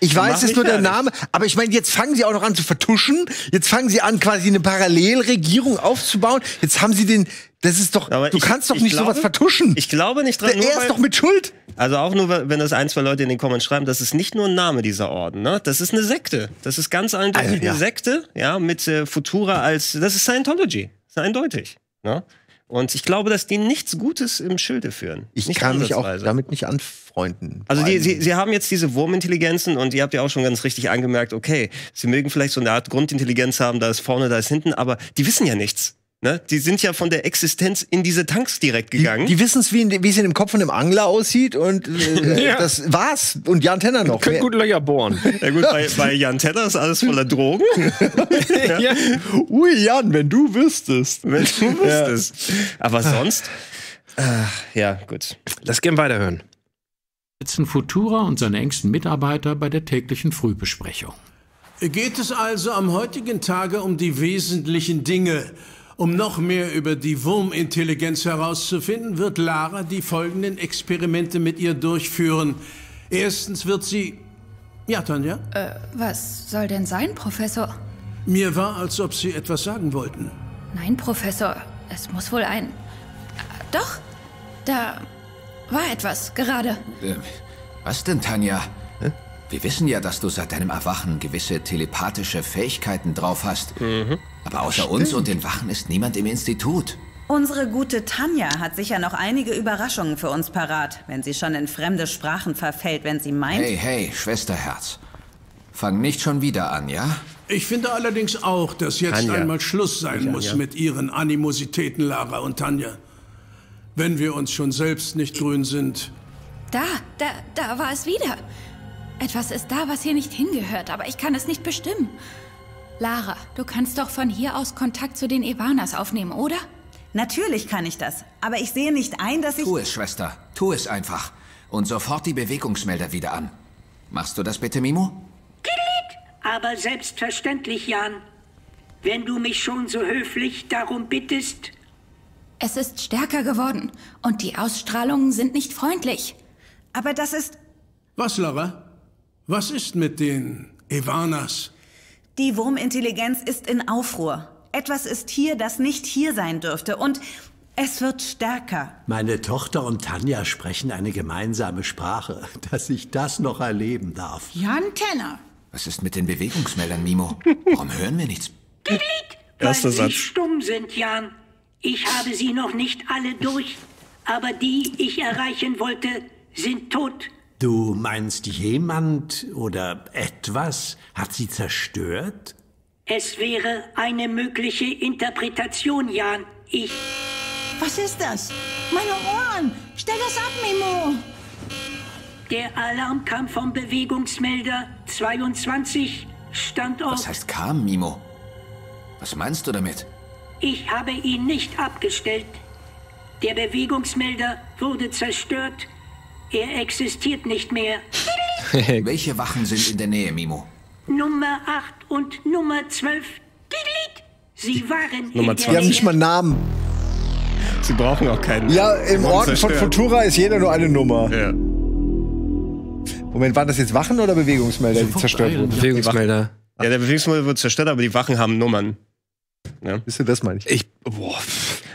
ich weiß, es ist nur der Name, aber ich meine, jetzt fangen sie auch noch an zu vertuschen, jetzt fangen sie an, quasi eine Parallelregierung aufzubauen, jetzt haben sie den, das ist doch, aber du kannst doch nicht sowas vertuschen. Ich glaube nicht dran. Er ist doch mit Schuld. Also auch nur, wenn das ein, zwei Leute in den Comments schreiben, das ist nicht nur ein Name dieser Orden, ne? Das ist eine Sekte, das ist ganz eindeutig eine Sekte, ja, mit Futura als, das ist Scientology, das ist eindeutig, ne? Und ich glaube, dass die nichts Gutes im Schilde führen. Ich kann mich auch damit nicht anfreunden. Also sie haben jetzt diese Wurmintelligenzen und ihr habt ja auch schon ganz richtig angemerkt, okay, sie mögen vielleicht so eine Art Grundintelligenz haben, da ist vorne, da ist hinten, aber die wissen ja nichts. Ne? Die sind ja von der Existenz in diese Tanks direkt gegangen. Die wissen es, wie es in dem Kopf von einem Angler aussieht und das war's. Und Jan Tenner noch. Können gut Löcher bohren. Ja gut, bei Jan Tenner ist alles voller Drogen. Ui Jan, wenn du wüsstest. Wenn du wüsstest. Aber sonst? Ja, gut. Lass gerne weiterhören. Sitzen Futura und seine engsten Mitarbeiter bei der täglichen Frühbesprechung. Geht es also am heutigen Tage um die wesentlichen Dinge? Um noch mehr über die Wurmintelligenz herauszufinden, wird Lara die folgenden Experimente mit ihr durchführen. Erstens wird sie... Ja, Tanja? Was soll denn sein, Professor? Mir war, als ob Sie etwas sagen wollten. Nein, Professor. Es muss wohl ein... Doch, da war etwas gerade. Was denn, Tanja? Hä? Wir wissen ja, dass du seit deinem Erwachen gewisse telepathische Fähigkeiten drauf hast. Mhm. Aber außer uns und den Wachen ist niemand im Institut. Unsere gute Tanja hat sicher noch einige Überraschungen für uns parat, wenn sie schon in fremde Sprachen verfällt, wenn sie meint... Hey, hey, Schwesterherz. Fang nicht schon wieder an, ja? Ich finde allerdings auch, dass jetzt einmal Schluss sein muss mit ihren Animositäten, Lara und Tanja. Wenn wir uns schon selbst nicht grün sind... Da war es wieder. Etwas ist da, was hier nicht hingehört, aber ich kann es nicht bestimmen. Lara, du kannst doch von hier aus Kontakt zu den Evanas aufnehmen, oder? Natürlich kann ich das, aber ich sehe nicht ein, dass ich... Tu es, Schwester. Tu es einfach. Und sofort die Bewegungsmelder wieder an. Machst du das bitte, Mimo? Aber selbstverständlich, Jan. Wenn du mich schon so höflich darum bittest... Es ist stärker geworden und die Ausstrahlungen sind nicht freundlich. Aber das ist... Was, Lara? Was ist mit den Evanas? Die Wurmintelligenz ist in Aufruhr. Etwas ist hier, das nicht hier sein dürfte. Und es wird stärker. Meine Tochter und Tanja sprechen eine gemeinsame Sprache. Dass ich das noch erleben darf. Jan Tenner. Was ist mit den Bewegungsmeldern, Mimo? Warum hören wir nichts? Weil sie stumm sind, Jan. Ich habe sie noch nicht alle durch. Aber die ich erreichen wollte, sind tot. Du meinst, jemand oder etwas hat sie zerstört? Es wäre eine mögliche Interpretation, Jan. Ich... Was ist das? Meine Ohren! Stell das ab, Mimo! Der Alarm kam vom Bewegungsmelder 22, Standort... Was heißt kam, Mimo? Was meinst du damit? Ich habe ihn nicht abgestellt. Der Bewegungsmelder wurde zerstört. Er existiert nicht mehr. Welche Wachen sind in der Nähe, Mimo? Nummer 8 und Nummer 12. Sie waren Nummer 12. Die haben nicht mal Namen. Sie brauchen auch keinen. Ja, im Orden von Futura ist jeder nur eine Nummer. Ja. Moment, waren das jetzt Wachen oder Bewegungsmelder, die zerstört wurden? Bewegungsmelder. Ja, der Bewegungsmelder wurde zerstört, aber die Wachen haben Nummern. Ja. Wisst ihr, das meine ich? Boah.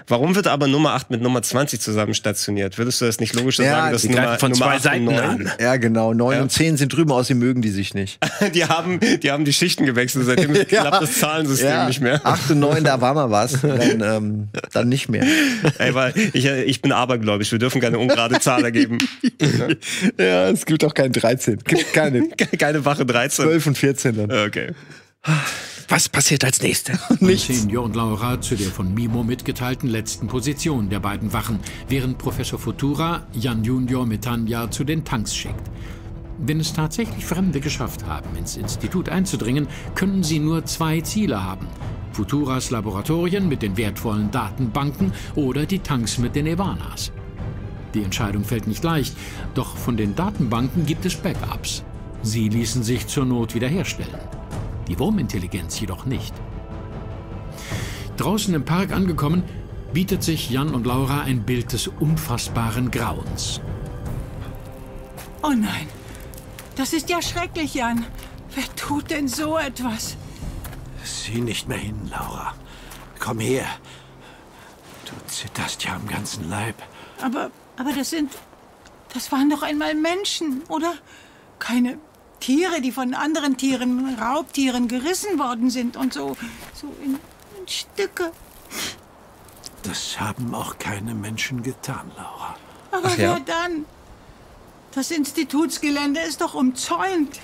Warum wird aber Nummer 8 mit Nummer 20 zusammen stationiert? Würdest du das nicht logischer sagen, dass Nummer von zwei Seiten an? Ja, genau. 9 und 10 sind drüben, außerdem mögen die sich nicht. die haben die Schichten gewechselt, seitdem klappt das Zahlensystem nicht mehr. 8 und 9, da war mal was, dann nicht mehr. Ey, weil ich bin abergläubig, wir dürfen keine ungerade Zahl ergeben. Ja, es gibt auch kein 13. Es gibt keine wache 13. 12 und 14 dann. Okay. Was passiert als nächstes? Nichts. Senior und Laura zu der von Mimo mitgeteilten letzten Position der beiden Wachen, während Professor Futura Jan Junior mit Tanja zu den Tanks schickt. Wenn es tatsächlich Fremde geschafft haben, ins Institut einzudringen, können sie nur 2 Ziele haben. Futuras Laboratorien mit den wertvollen Datenbanken oder die Tanks mit den Evanas. Die Entscheidung fällt nicht leicht, doch von den Datenbanken gibt es Backups. Sie ließen sich zur Not wiederherstellen. Die Wurmintelligenz jedoch nicht. Draußen im Park angekommen, bietet sich Jan und Laura ein Bild des unfassbaren Grauens. Oh nein, das ist ja schrecklich, Jan. Wer tut denn so etwas? Sieh nicht mehr hin, Laura. Komm her. Du zitterst ja am ganzen Leib. Aber das waren doch einmal Menschen, oder? Keine Tiere, die von anderen Tieren, Raubtieren, gerissen worden sind und so in Stücke. Das haben auch keine Menschen getan, Laura. Aber wer dann? Das Institutsgelände ist doch umzäunt.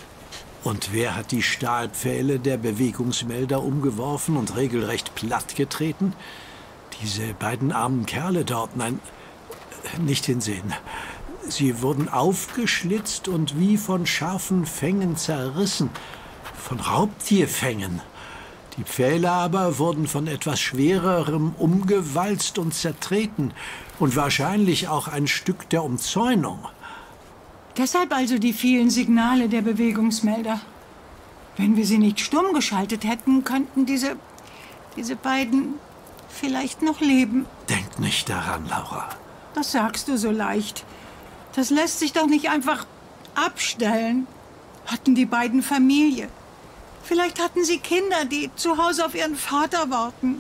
Und wer hat die Stahlpfähle der Bewegungsmelder umgeworfen und regelrecht plattgetreten? Diese beiden armen Kerle dort, nein, nicht hinsehen. Sie wurden aufgeschlitzt und wie von scharfen Fängen zerrissen, von Raubtierfängen. Die Pfähle aber wurden von etwas Schwererem umgewalzt und zertreten und wahrscheinlich auch ein Stück der Umzäunung. Deshalb also die vielen Signale der Bewegungsmelder. Wenn wir sie nicht stumm geschaltet hätten, könnten diese beiden vielleicht noch leben. Denk nicht daran, Laura. Das sagst du so leicht. Das lässt sich doch nicht einfach abstellen. Hatten die beiden Familie. Vielleicht hatten sie Kinder, die zu Hause auf ihren Vater warten.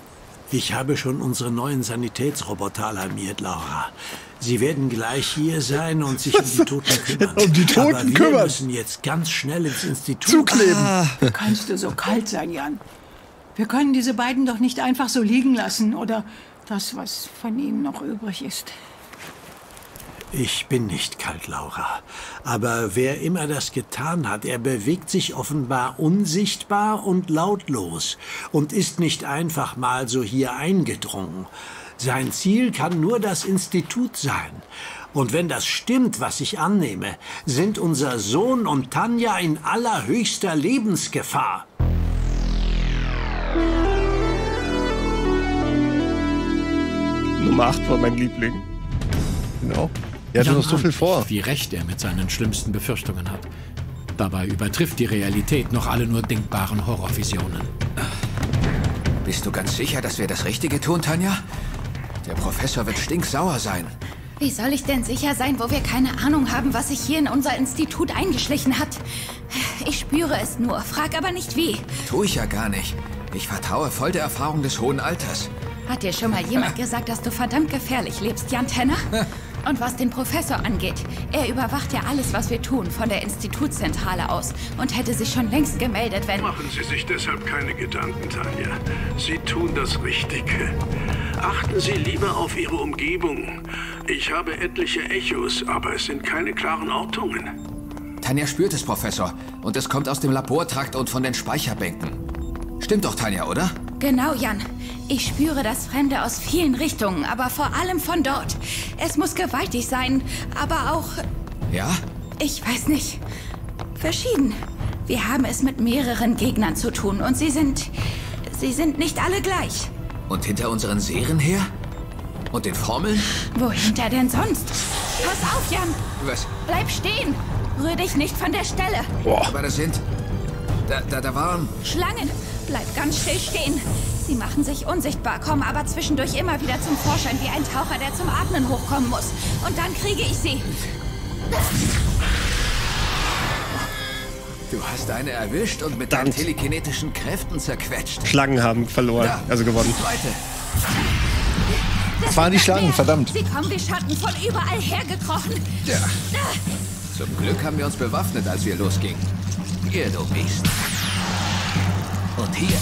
Ich habe schon unsere neuen Sanitätsroboter alarmiert, Laura. Sie werden gleich hier sein und sich um die Toten kümmern. Um die Toten kümmern? Wir müssen jetzt ganz schnell ins Institut. Zukleben. Kannst du so kalt sein, Jan? Wir können diese beiden doch nicht einfach so liegen lassen oder das, was von ihnen noch übrig ist. Ich bin nicht kalt, Laura. Aber wer immer das getan hat, er bewegt sich offenbar unsichtbar und lautlos und ist nicht einfach mal so hier eingedrungen. Sein Ziel kann nur das Institut sein. Und wenn das stimmt, was ich annehme, sind unser Sohn und Tanja in allerhöchster Lebensgefahr. Nummer 8 war mein Liebling. Genau. Er hat noch so viel vor. Wie recht er mit seinen schlimmsten Befürchtungen hat. Dabei übertrifft die Realität noch alle nur denkbaren Horrorvisionen. Bist du ganz sicher, dass wir das Richtige tun, Tanja? Der Professor wird stinksauer sein. Wie soll ich denn sicher sein, wo wir keine Ahnung haben, was sich hier in unser Institut eingeschlichen hat? Ich spüre es nur, frag aber nicht wie. Tue ich ja gar nicht. Ich vertraue voll der Erfahrung des hohen Alters. Hat dir schon mal jemand gesagt, dass du verdammt gefährlich lebst, Jan Tenner? Und was den Professor angeht, er überwacht ja alles, was wir tun, von der Institutszentrale aus und hätte sich schon längst gemeldet, wenn... Machen Sie sich deshalb keine Gedanken, Tanja. Sie tun das Richtige. Achten Sie lieber auf Ihre Umgebung. Ich habe etliche Echos, aber es sind keine klaren Ortungen. Tanja spürt es, Professor. Und es kommt aus dem Labortrakt und von den Speicherbänken. Stimmt doch, Tanja, oder? Genau, Jan. Ich spüre das Fremde aus vielen Richtungen, aber vor allem von dort. Es muss gewaltig sein, aber auch... Ja? Ich weiß nicht. Verschieden. Wir haben es mit mehreren Gegnern zu tun und sie sind nicht alle gleich. Und hinter unseren Serien her? Und den Formeln? Wohinter denn sonst? Pass auf, Jan! Was? Bleib stehen! Rühr dich nicht von der Stelle! Boah. Aber das sind... Da waren... Schlangen! Bleib ganz still stehen! Sie machen sich unsichtbar, kommen aber zwischendurch immer wieder zum Vorschein, wie ein Taucher, der zum Atmen hochkommen muss. Und dann kriege ich sie. Du hast eine erwischt und mit deinen telekinetischen Kräften zerquetscht. Schlangen haben verloren, also gewonnen. Das waren die Schlangen, verdammt. Sie kommen wie Schatten von überall hergekrochen. Ja. Zum Glück haben wir uns bewaffnet, als wir losgingen. Ihr, du Biest. Und hier.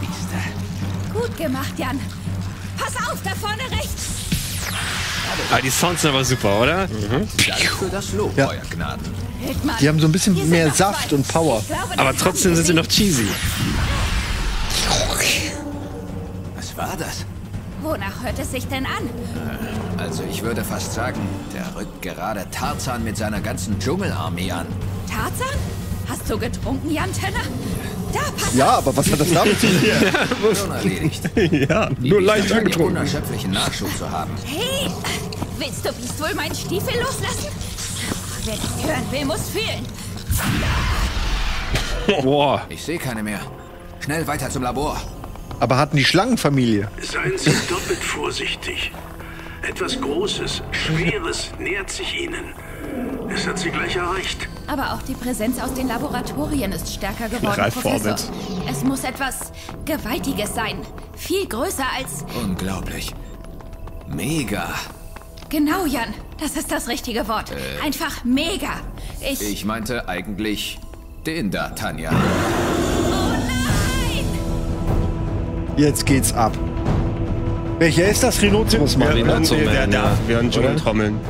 Biester. Gut gemacht, Jan. Pass auf, da vorne rechts. Ah, die Sounds sind aber super, oder? Mhm. Für das Lob, ja. Euer Gnaden. Die haben so ein bisschen mehr Saft und Power. Glaube, aber trotzdem sind sie noch cheesy. Was war das? Wonach hört es sich denn an? Also ich würde fast sagen, der rückt gerade Tarzan mit seiner ganzen Dschungelarmee an. Tarzan? Hast du getrunken, Jan Tenner? Da, pass auf. Ja, aber was hat das damit zu tun? Ja, nur leicht angetrunken. Unerschöpflichen Nachschub zu haben. Hey, willst du bis wohl meinen Stiefel loslassen? Wer nicht hören will, muss fühlen. Boah. Ich sehe keine mehr. Schnell weiter zum Labor. Aber hatten die Schlangenfamilie? Seien Sie doppelt vorsichtig. Etwas Großes, Schweres nähert sich Ihnen. Es hat Sie gleich erreicht. Aber auch die Präsenz aus den Laboratorien ist stärker geworden, Professor. Es muss etwas Gewaltiges sein. Viel größer als... Unglaublich. Mega. Genau, Jan. Das ist das richtige Wort. Einfach mega. Ich meinte eigentlich den da, Tanja. Jetzt geht's ab. Welcher ist das? Rhinoceros, Mann? Wir haben Dschungeltrommeln.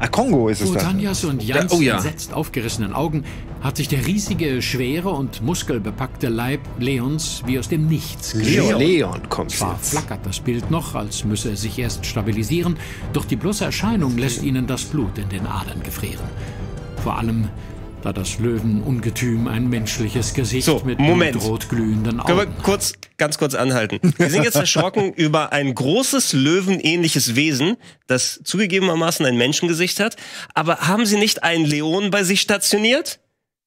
Ah, Kongo ist es da. Vor Tanjas und Jans entsetzt aufgerissenen Augen hat sich der riesige, schwere und muskelbepackte Leib Leons wie aus dem Nichts gestellt. Leon kommt. Zwar flackert das Bild noch, als müsse er sich erst stabilisieren, doch die bloße Erscheinung lässt ihnen das Blut in den Adern gefrieren. Vor allem... da das Löwenungetüm ein menschliches Gesicht mit rot glühenden Augen. Können wir ganz kurz anhalten. Wir sind jetzt erschrocken über ein großes löwenähnliches Wesen, das zugegebenermaßen ein Menschengesicht hat. Aber haben Sie nicht einen Leon bei sich stationiert?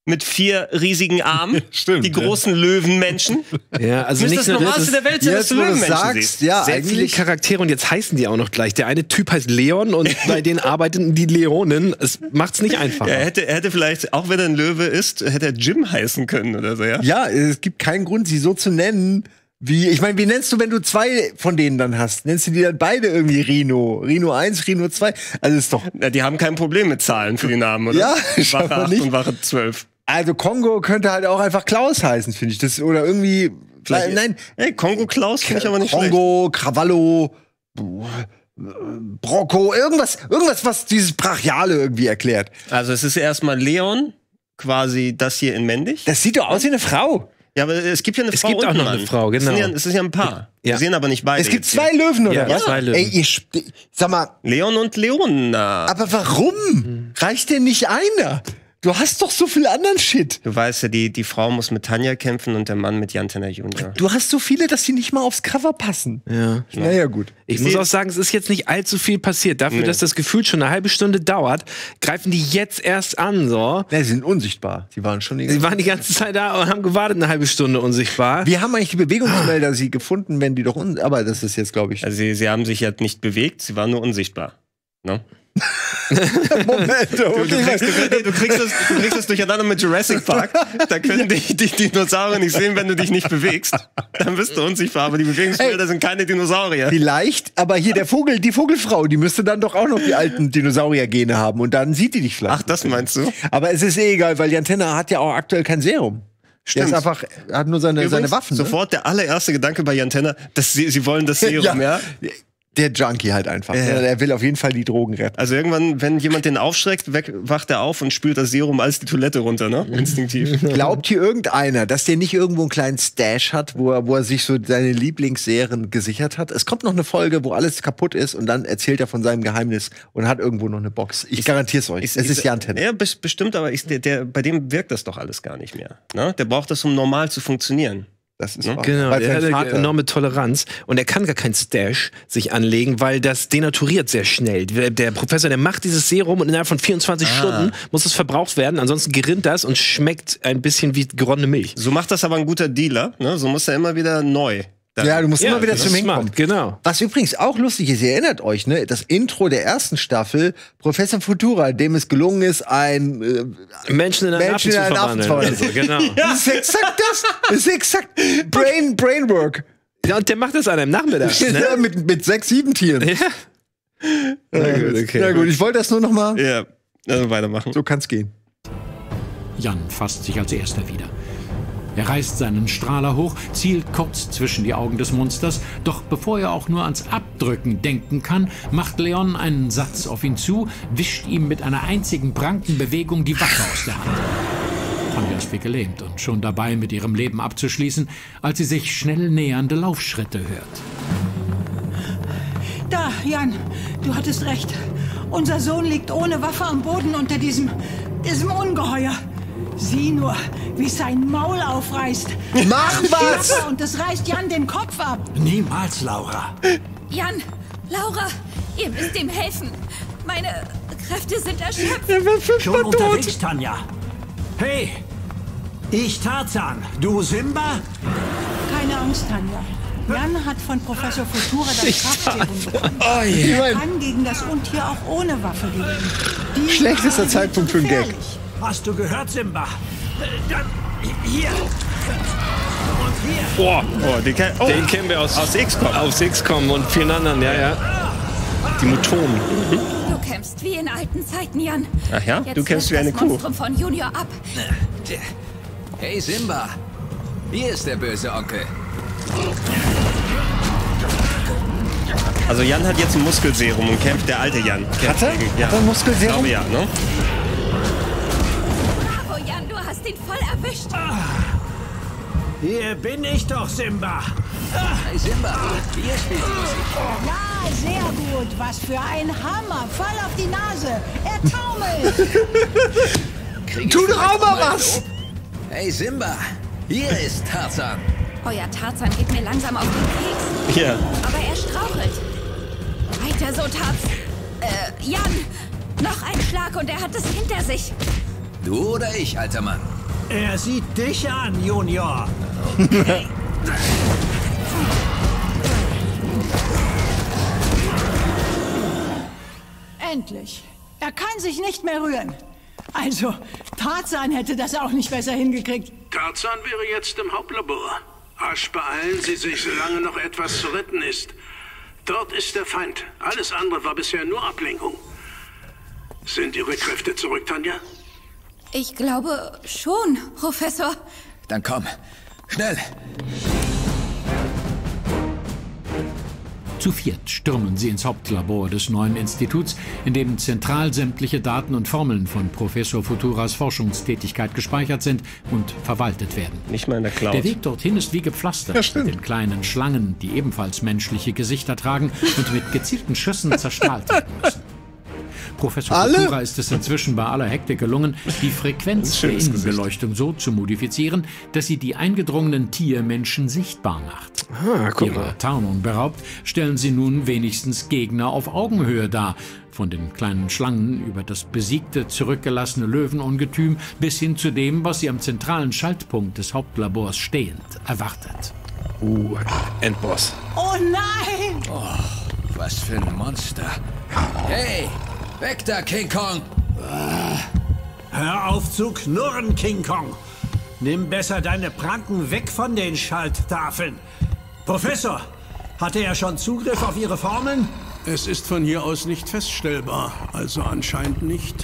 Mit 4 riesigen Armen? Stimmt, die großen Löwenmenschen? Ja, also nicht das Normalste der Welt, dass du Löwenmenschen siehst. Ja, sehr viele Charaktere und jetzt heißen die auch noch gleich. Der eine Typ heißt Leon und bei denen arbeiten die Leonen. Es macht's nicht einfacher. Ja, er hätte vielleicht, auch wenn er ein Löwe ist, hätte er Jim heißen können oder so, ja? Ja, es gibt keinen Grund, sie so zu nennen. Wie, ich meine, wie nennst du, wenn du 2 von denen dann hast? Nennst du die dann beide irgendwie Rhino? Rhino 1, Rhino 2? Also ist doch... Ja, die haben kein Problem mit Zahlen für die Namen, oder? Ja, Wache 8 und Wache 12. Also Kongo könnte halt auch einfach Klaus heißen, finde ich. Das, oder irgendwie... Vielleicht, nein, hey, Kongo Klaus finde ich aber nicht schlecht. Kongo, Krawallo, Brocco, irgendwas, was dieses Brachiale irgendwie erklärt. Also es ist erstmal Leon, quasi das hier in männlich. Das sieht doch aus wie eine Frau. Ja, aber es gibt ja eine Frau und einen Mann. Es gibt auch noch eine Frau, genau. Es ist ja ein Paar. Ja. Wir sehen aber nicht beide. Es gibt 2 Löwen, oder was? 2 Löwen. Ey, sag mal... Leon und Leona. Aber warum? Reicht denn nicht einer? Du hast doch so viel anderen Shit. Du weißt ja, die Frau muss mit Tanja kämpfen und der Mann mit Jan Tenner Jr. Du hast so viele, dass die nicht mal aufs Cover passen. Ja. Naja, gut. Ich muss auch sagen, es ist jetzt nicht allzu viel passiert. Dafür, dass das Gefühl schon eine halbe Stunde dauert, greifen die jetzt erst an, so. Ja, sie sind unsichtbar. Sie waren schon die ganze Zeit da und haben gewartet, eine halbe Stunde unsichtbar. Wir haben eigentlich die Bewegungsmelder sie gefunden, wenn die doch unsichtbar. Aber das ist jetzt, glaube ich. Also sie haben sich ja nicht bewegt, sie waren nur unsichtbar. Ne? Moment, okay. du kriegst das durcheinander mit Jurassic Park. Da können die Dinosaurier nicht sehen, wenn du dich nicht bewegst. Dann bist du unsichtbar, aber die Bewegungsbilder sind keine Dinosaurier. Vielleicht, aber hier die Vogelfrau, die müsste dann doch auch noch die alten Dinosaurier-Gene haben und dann sieht die dich vielleicht. Ach, das meinst du? Aber es ist eh egal, weil Jan Tenner hat ja auch aktuell kein Serum. Stimmt. Er hat nur seine Waffen. Sofort der allererste Gedanke bei Jan Tenner, dass sie wollen das Serum, ja? Der Junkie halt einfach. Er will auf jeden Fall die Drogen retten. Also irgendwann, wenn jemand den aufschreckt, wacht er auf und spült das Serum als die Toilette runter, ne? Instinktiv. Glaubt hier irgendeiner, dass der nicht irgendwo einen kleinen Stash hat, wo er sich so seine Lieblingsserien gesichert hat? Es kommt noch eine Folge, wo alles kaputt ist und dann erzählt er von seinem Geheimnis und hat irgendwo noch eine Box. Ich garantiere es euch. Es ist Jan Tenner. Ja, bestimmt, aber bei dem wirkt das doch alles gar nicht mehr. Ne? Der braucht das, um normal zu funktionieren. Das ist genau, der hat eine enorme Toleranz und er kann gar kein Stash sich anlegen, weil das denaturiert sehr schnell. Der Professor, der macht dieses Serum und innerhalb von 24 Stunden muss es verbraucht werden, ansonsten gerinnt das und schmeckt ein bisschen wie geronnene Milch. So macht das aber ein guter Dealer, ne? So muss er immer wieder neu. Ja, du musst immer wieder zum Hinkommen. Genau. Was übrigens auch lustig ist, ihr erinnert euch, ne? Das Intro der ersten Staffel, Professor Futura, dem es gelungen ist, einen Menschen in einen Affen zu verwandeln. Also, genau. Das ist exakt das. Das ist exakt Brainwork. Ja, und der macht das an einem Nachmittag. Ne? Ja, mit 6, 7 Tieren. Ja. Na gut, ich wollte das nur noch mal weitermachen. So kann's gehen. Jan fasst sich als Erster wieder. Er reißt seinen Strahler hoch, zielt kurz zwischen die Augen des Monsters, doch bevor er auch nur ans Abdrücken denken kann, macht Leon einen Satz auf ihn zu, wischt ihm mit einer einzigen pranken Bewegung die Waffe aus der Hand. Tanja ist wie gelähmt und schon dabei, mit ihrem Leben abzuschließen, als sie sich schnell nähernde Laufschritte hört. Da, Jan, du hattest recht. Unser Sohn liegt ohne Waffe am Boden unter diesem Ungeheuer. Sieh nur, wie sein Maul aufreißt. Mach was! Und das reißt Jan den Kopf ab. Niemals, Laura. Jan, Laura, ihr müsst ihm helfen. Meine Kräfte sind erschöpft. Er wird fünfmal tot. Schon unterwegs, Tanja. Hey, ich Tarzan, du Simba? Keine Angst, Tanja. Jan hat von Professor Futura das Kraftserum bekommen. Oh, er kann gegen das Untier auch ohne Waffe gewinnen. Schlechtester Zeitpunkt für einen Gag. Hast du gehört, Simba? Dann hier und hier. Den kennen wir aus XCOM. Aus XCOM und vielen anderen, ja. Die Mutonen. Du kämpfst wie in alten Zeiten, Jan. Ach ja? Jetzt du kämpfst wie eine Kuh. Monstrum von Junior ab. Hey, Simba. Hier ist der böse Onkel. Also Jan hat jetzt ein Muskelserum und kämpft der alte Jan. Hat er ein Muskelserum? Ich glaube ja, ne? Ihn voll erwischt. Hier bin ich doch, Simba. Hey Simba, hier spielt Musik. Ja, sehr gut. Was für ein Hammer. Voll auf die Nase. Er taumelt. Tu doch mal was. Hey Simba, hier ist Tarzan. Euer Tarzan geht mir langsam auf den Keks. Ja. Aber er strauchelt. Weiter so, Tarzan. Jan, noch ein Schlag und er hat es hinter sich. Du oder ich, alter Mann? Er sieht dich an, Junior. Okay. Endlich. Er kann sich nicht mehr rühren. Also, Tarzan hätte das auch nicht besser hingekriegt. Tarzan wäre jetzt im Hauptlabor. Arsch, beeilen Sie sich, solange noch etwas zu retten ist. Dort ist der Feind. Alles andere war bisher nur Ablenkung. Sind Ihre Kräfte zurück, Tanja? Ich glaube schon, Professor. Dann komm, schnell! Zu viert stürmen sie ins Hauptlabor des neuen Instituts, in dem zentral sämtliche Daten und Formeln von Professor Futuras Forschungstätigkeit gespeichert sind und verwaltet werden. Nicht mal in der Cloud. Der Weg dorthin ist wie gepflastert mit den kleinen Schlangen, die ebenfalls menschliche Gesichter tragen und mit gezielten Schüssen zerstrahlt werden müssen. Professor Futura ist es inzwischen bei aller Hektik gelungen, die Frequenz der Innenbeleuchtung so zu modifizieren, dass sie die eingedrungenen Tiermenschen sichtbar macht. Ihrer Tarnung beraubt, stellen sie nun wenigstens Gegner auf Augenhöhe dar. Von den kleinen Schlangen über das besiegte, zurückgelassene Löwenungetüm bis hin zu dem, was sie am zentralen Schaltpunkt des Hauptlabors stehend erwartet. Endboss. Oh nein! Oh, was für ein Monster. Hey! Weg da, King Kong! Hör auf zu knurren, King Kong! Nimm besser deine Pranken weg von den Schalttafeln! Professor, hatte er schon Zugriff auf Ihre Formeln? Es ist von hier aus nicht feststellbar, also anscheinend nicht.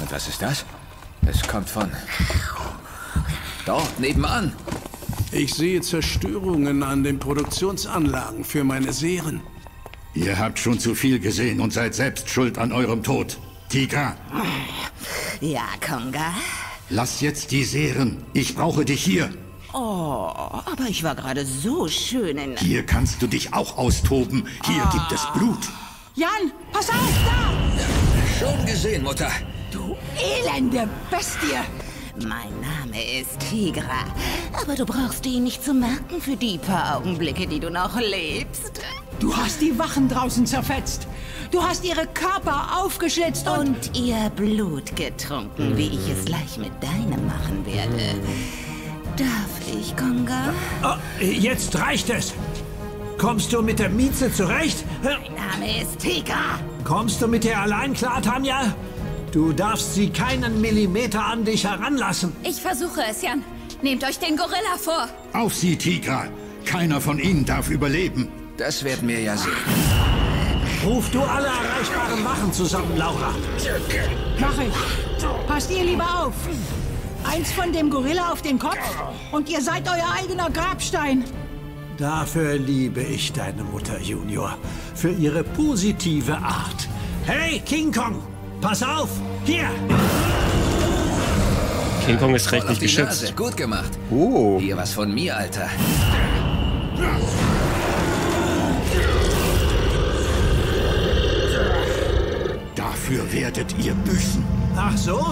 Und was ist das? Es kommt von... dort nebenan! Ich sehe Zerstörungen an den Produktionsanlagen für meine Serien. Ihr habt schon zu viel gesehen und seid selbst schuld an eurem Tod. Tigra. Ja, Konga? Lass jetzt die Serien. Ich brauche dich hier. Oh, aber ich war gerade so schön in... Hier kannst du dich auch austoben. Hier gibt es Blut. Jan, pass auf, da! Schon gesehen, Mutter. Du elende Bestie! Mein Name ist Tigra, aber du brauchst ihn nicht zu merken für die paar Augenblicke, die du noch lebst. Du hast die Wachen draußen zerfetzt. Du hast ihre Körper aufgeschlitzt und ihr Blut getrunken, wie ich es gleich mit deinem machen werde. Darf ich, Konga? Oh, jetzt reicht es! Kommst du mit der Mieze zurecht? Mein Name ist Tigra. Kommst du mit der allein klar, Tanja? Du darfst sie keinen Millimeter an dich heranlassen. Ich versuche es, Jan. Nehmt euch den Gorilla vor. Auf sie, Tigra. Keiner von ihnen darf überleben. Das werden wir ja sehen. Ruf du alle erreichbaren Wachen zusammen, Laura. Mach ich. Passt ihr lieber auf. Eins von dem Gorilla auf den Kopf und ihr seid euer eigener Grabstein. Dafür liebe ich deine Mutter, Junior. Für ihre positive Art. Hey, King Kong! Pass auf! Hier! King Kong ist rechtlich geschützt. Gut gemacht. Oh. Hier was von mir, Alter. Dafür werdet ihr büßen. Ach so?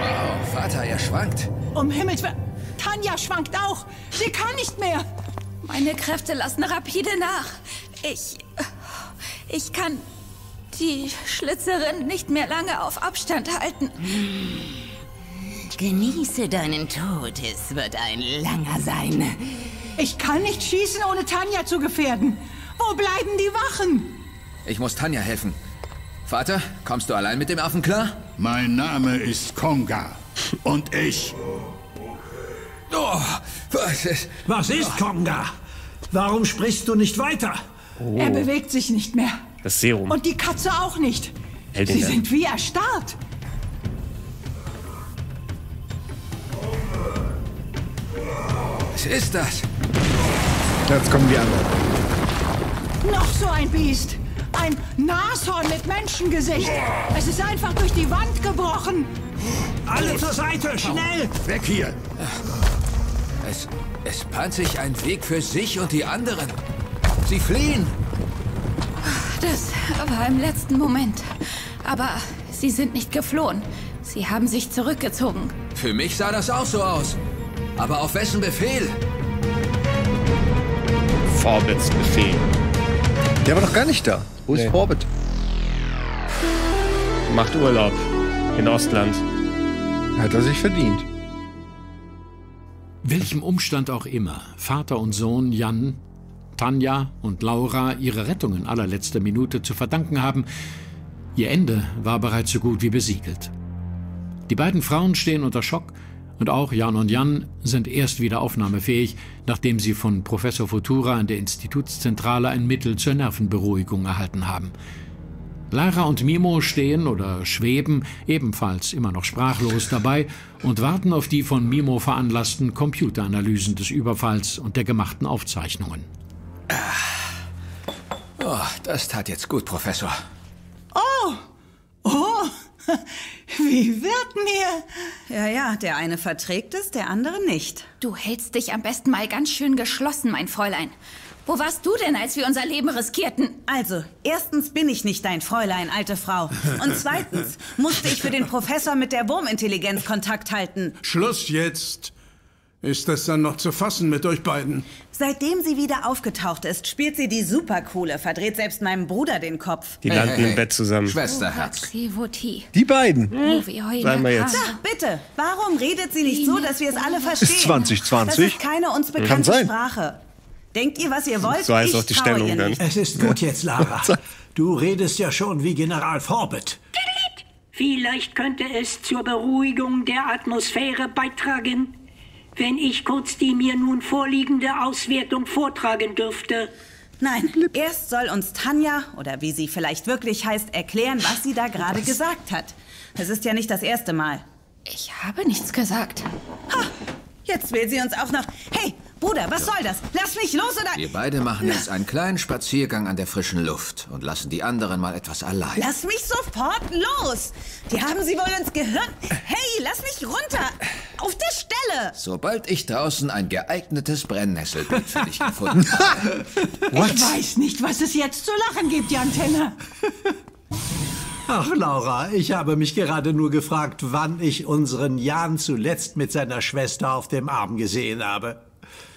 Wow, Vater, er schwankt. Um Himmels Willen. Tanja schwankt auch. Sie kann nicht mehr. Meine Kräfte lassen rapide nach. Ich kann die Schlitzerin nicht mehr lange auf Abstand halten. Genieße deinen Tod. Es wird ein langer sein. Ich kann nicht schießen, ohne Tanja zu gefährden. Wo bleiben die Wachen? Ich muss Tanja helfen. Vater, kommst du allein mit dem Affen klar? Mein Name ist Konga. Und ich... Oh, was ist Konga? Warum sprichst du nicht weiter? Oh. Er bewegt sich nicht mehr. Das Serum. Und die Katze auch nicht. Sie sind wie erstarrt. Was ist das? Jetzt kommen die anderen. Noch so ein Biest. Ein Nashorn mit Menschengesicht. Es ist einfach durch die Wand gebrochen. Alle zur Seite, schnell! Weg hier! Es bahnt sich ein Weg für sich und die anderen. Sie fliehen! Das war im letzten Moment. Aber sie sind nicht geflohen. Sie haben sich zurückgezogen. Für mich sah das auch so aus. Aber auf wessen Befehl? Forbetts Befehl. Der war doch gar nicht da. Wo ist Forbett? Macht Urlaub. In Ostland. Hat er sich verdient. Welchem Umstand auch immer, Vater und Sohn Jan, Tanja und Laura ihre Rettung in allerletzter Minute zu verdanken haben, ihr Ende war bereits so gut wie besiegelt. Die beiden Frauen stehen unter Schock und auch Jan und Jan sind erst wieder aufnahmefähig, nachdem sie von Professor Futura in der Institutszentrale ein Mittel zur Nervenberuhigung erhalten haben. Lara und Mimo stehen oder schweben, ebenfalls immer noch sprachlos dabei, und warten auf die von Mimo veranlassten Computeranalysen des Überfalls und der gemachten Aufzeichnungen. Oh, das tat jetzt gut, Professor. Oh! Oh! Wie wird mir? Ja, der eine verträgt es, der andere nicht. Du hältst dich am besten mal ganz schön geschlossen, mein Fräulein. Wo warst du denn, als wir unser Leben riskierten? Also, erstens bin ich nicht dein Fräulein, alte Frau. Und zweitens musste ich für den Professor mit der Wurmintelligenz Kontakt halten. Schluss jetzt! Ist das dann noch zu fassen mit euch beiden? Seitdem sie wieder aufgetaucht ist, spielt sie die Supercoole, verdreht selbst meinem Bruder den Kopf. Die landen im Bett zusammen. Schwesterherz. Die beiden. Bleiben wir jetzt. Da, bitte, warum redet sie nicht so, dass wir es alle verstehen? Ist 2020? Das ist keine uns bekannte Sprache. Denkt ihr, was ihr wollt? So heißt auch die Stellung dann. Es ist gut jetzt, Lara. Du redest ja schon wie General Forbett. Vielleicht könnte es zur Beruhigung der Atmosphäre beitragen, wenn ich kurz die mir nun vorliegende Auswertung vortragen dürfte. Nein, erst soll uns Tanja, oder wie sie vielleicht wirklich heißt, erklären, was sie da gerade gesagt hat. Es ist ja nicht das erste Mal. Ich habe nichts gesagt. Ha! Jetzt will sie uns auch noch... Hey, Bruder, was soll das? Lass mich los oder... Wir beide machen jetzt einen kleinen Spaziergang an der frischen Luft und lassen die anderen mal etwas allein. Lass mich sofort los! Die haben sie wohl ins Gehirn... Hey, lass mich runter! Auf der Stelle! Sobald ich draußen ein geeignetes Brennnesselbild für dich gefunden habe. Ich weiß nicht, was es jetzt zu lachen gibt, Jan Tenner. Ach, Laura, ich habe mich gerade nur gefragt, wann ich unseren Jan zuletzt mit seiner Schwester auf dem Arm gesehen habe.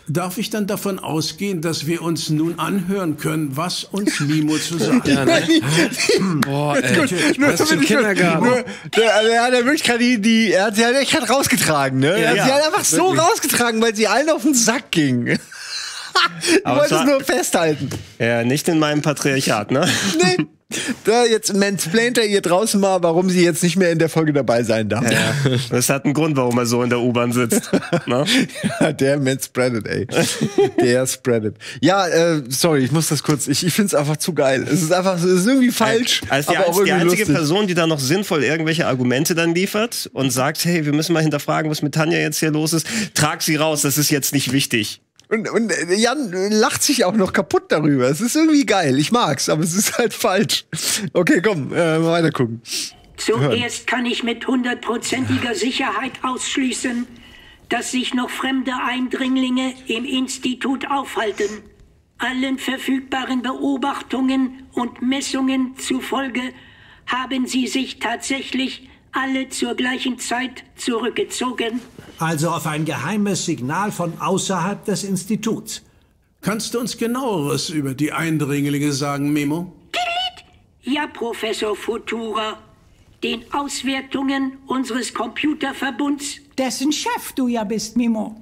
Darf ich dann davon ausgehen, dass wir uns nun anhören können, was uns MIMO zu sagen hat? Boah, ey. Was für ein Kindergarten. Er hat ja wirklich gerade er hat sie ja echt halt rausgetragen, ne? Er hat sie halt einfach so rausgetragen, weil sie allen auf den Sack ging. Du wolltest nur festhalten. Ja, nicht in meinem Patriarchat, ne? Nee. Da jetzt mansplaint er ihr draußen mal, warum sie jetzt nicht mehr in der Folge dabei sein darf. Ja, das hat einen Grund, warum er so in der U-Bahn sitzt. Ne? Ja, der manspreadet, ey. Der spreadet. Ja, sorry, ich muss das kurz, ich finde es einfach zu geil. Es ist einfach, es ist irgendwie falsch, also aber auch irgendwie die einzige lustig. Person, die da noch sinnvoll irgendwelche Argumente dann liefert und sagt, hey, wir müssen mal hinterfragen, was mit Tanja jetzt hier los ist. Trag sie raus, das ist jetzt nicht wichtig. Und Jan lacht sich auch noch kaputt darüber. Es ist irgendwie geil. Ich mag's, aber es ist halt falsch. Okay, komm, mal weiter gucken. Zuerst kann ich mit 100%iger Sicherheit ausschließen, dass sich noch fremde Eindringlinge im Institut aufhalten. Allen verfügbaren Beobachtungen und Messungen zufolge haben sie sich tatsächlich alle zur gleichen Zeit zurückgezogen. Also auf ein geheimes Signal von außerhalb des Instituts. Kannst du uns Genaueres über die Eindringlinge sagen, MIMO? Ja, Professor Futura. Den Auswertungen unseres Computerverbunds. Dessen Chef du ja bist, MIMO.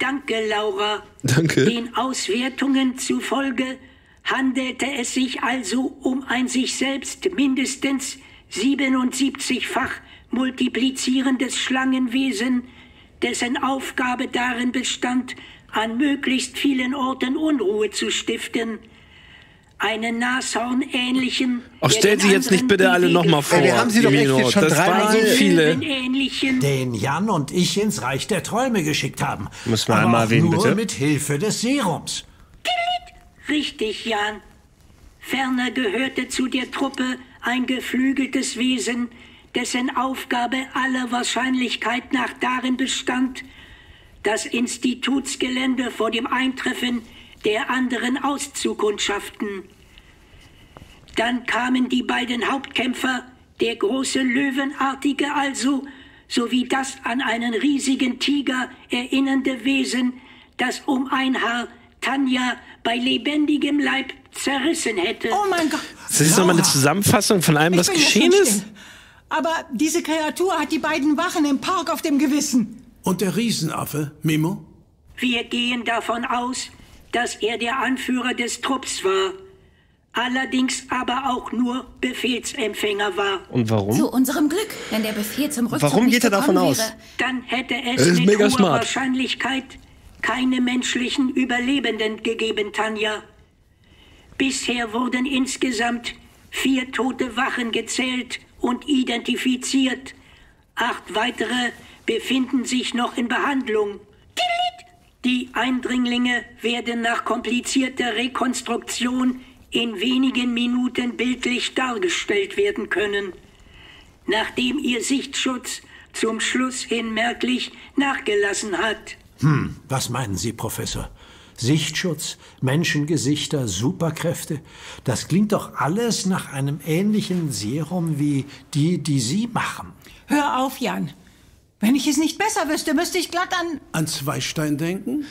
Danke, Laura. Danke. Den Auswertungen zufolge handelte es sich also um ein sich selbst mindestens 77-fach multiplizierendes Schlangenwesen, dessen Aufgabe darin bestand, an möglichst vielen Orten Unruhe zu stiften. Einen Nashorn-ähnlichen... Ach, stellt sie jetzt nicht bitte alle nochmal vor. Wir haben sie doch echt schon dreimal so viele. Den Jan und ich ins Reich der Träume geschickt haben. Muss man einmal erwähnen, bitte. Nur mit Hilfe des Serums. Richtig, Jan. Ferner gehörte zu der Truppe ein geflügeltes Wesen, dessen Aufgabe aller Wahrscheinlichkeit nach darin bestand, das Institutsgelände vor dem Eintreffen der anderen auszukundschaften. Dann kamen die beiden Hauptkämpfer, der große Löwenartige also, sowie das an einen riesigen Tiger erinnernde Wesen, das um ein Haar Tanja bei lebendigem Leib zerrissen hätte. Oh mein Gott! Das ist nochmal eine Zusammenfassung von allem, was geschehen ist. Aber diese Kreatur hat die beiden Wachen im Park auf dem Gewissen. Und der Riesenaffe, MIMO? Wir gehen davon aus, dass er der Anführer des Trupps war. Allerdings aber auch nur Befehlsempfänger war. Und warum? Zu unserem Glück, wenn der Befehl zum Rückzug Warum geht er davon aus? Wäre, dann hätte es mit hoher Wahrscheinlichkeit keine menschlichen Überlebenden gegeben, Tanja. Bisher wurden insgesamt 4 tote Wachen gezählt und identifiziert. 8 weitere befinden sich noch in Behandlung. Die Eindringlinge werden nach komplizierter Rekonstruktion in wenigen Minuten bildlich dargestellt werden können, nachdem ihr Sichtschutz zum Schluss hin merklich nachgelassen hat. Hm, was meinen Sie, Professor? Sichtschutz, Menschengesichter, Superkräfte, das klingt doch alles nach einem ähnlichen Serum wie die, die Sie machen. Hör auf, Jan. Wenn ich es nicht besser wüsste, müsste ich glatt an... An Zweistein denken?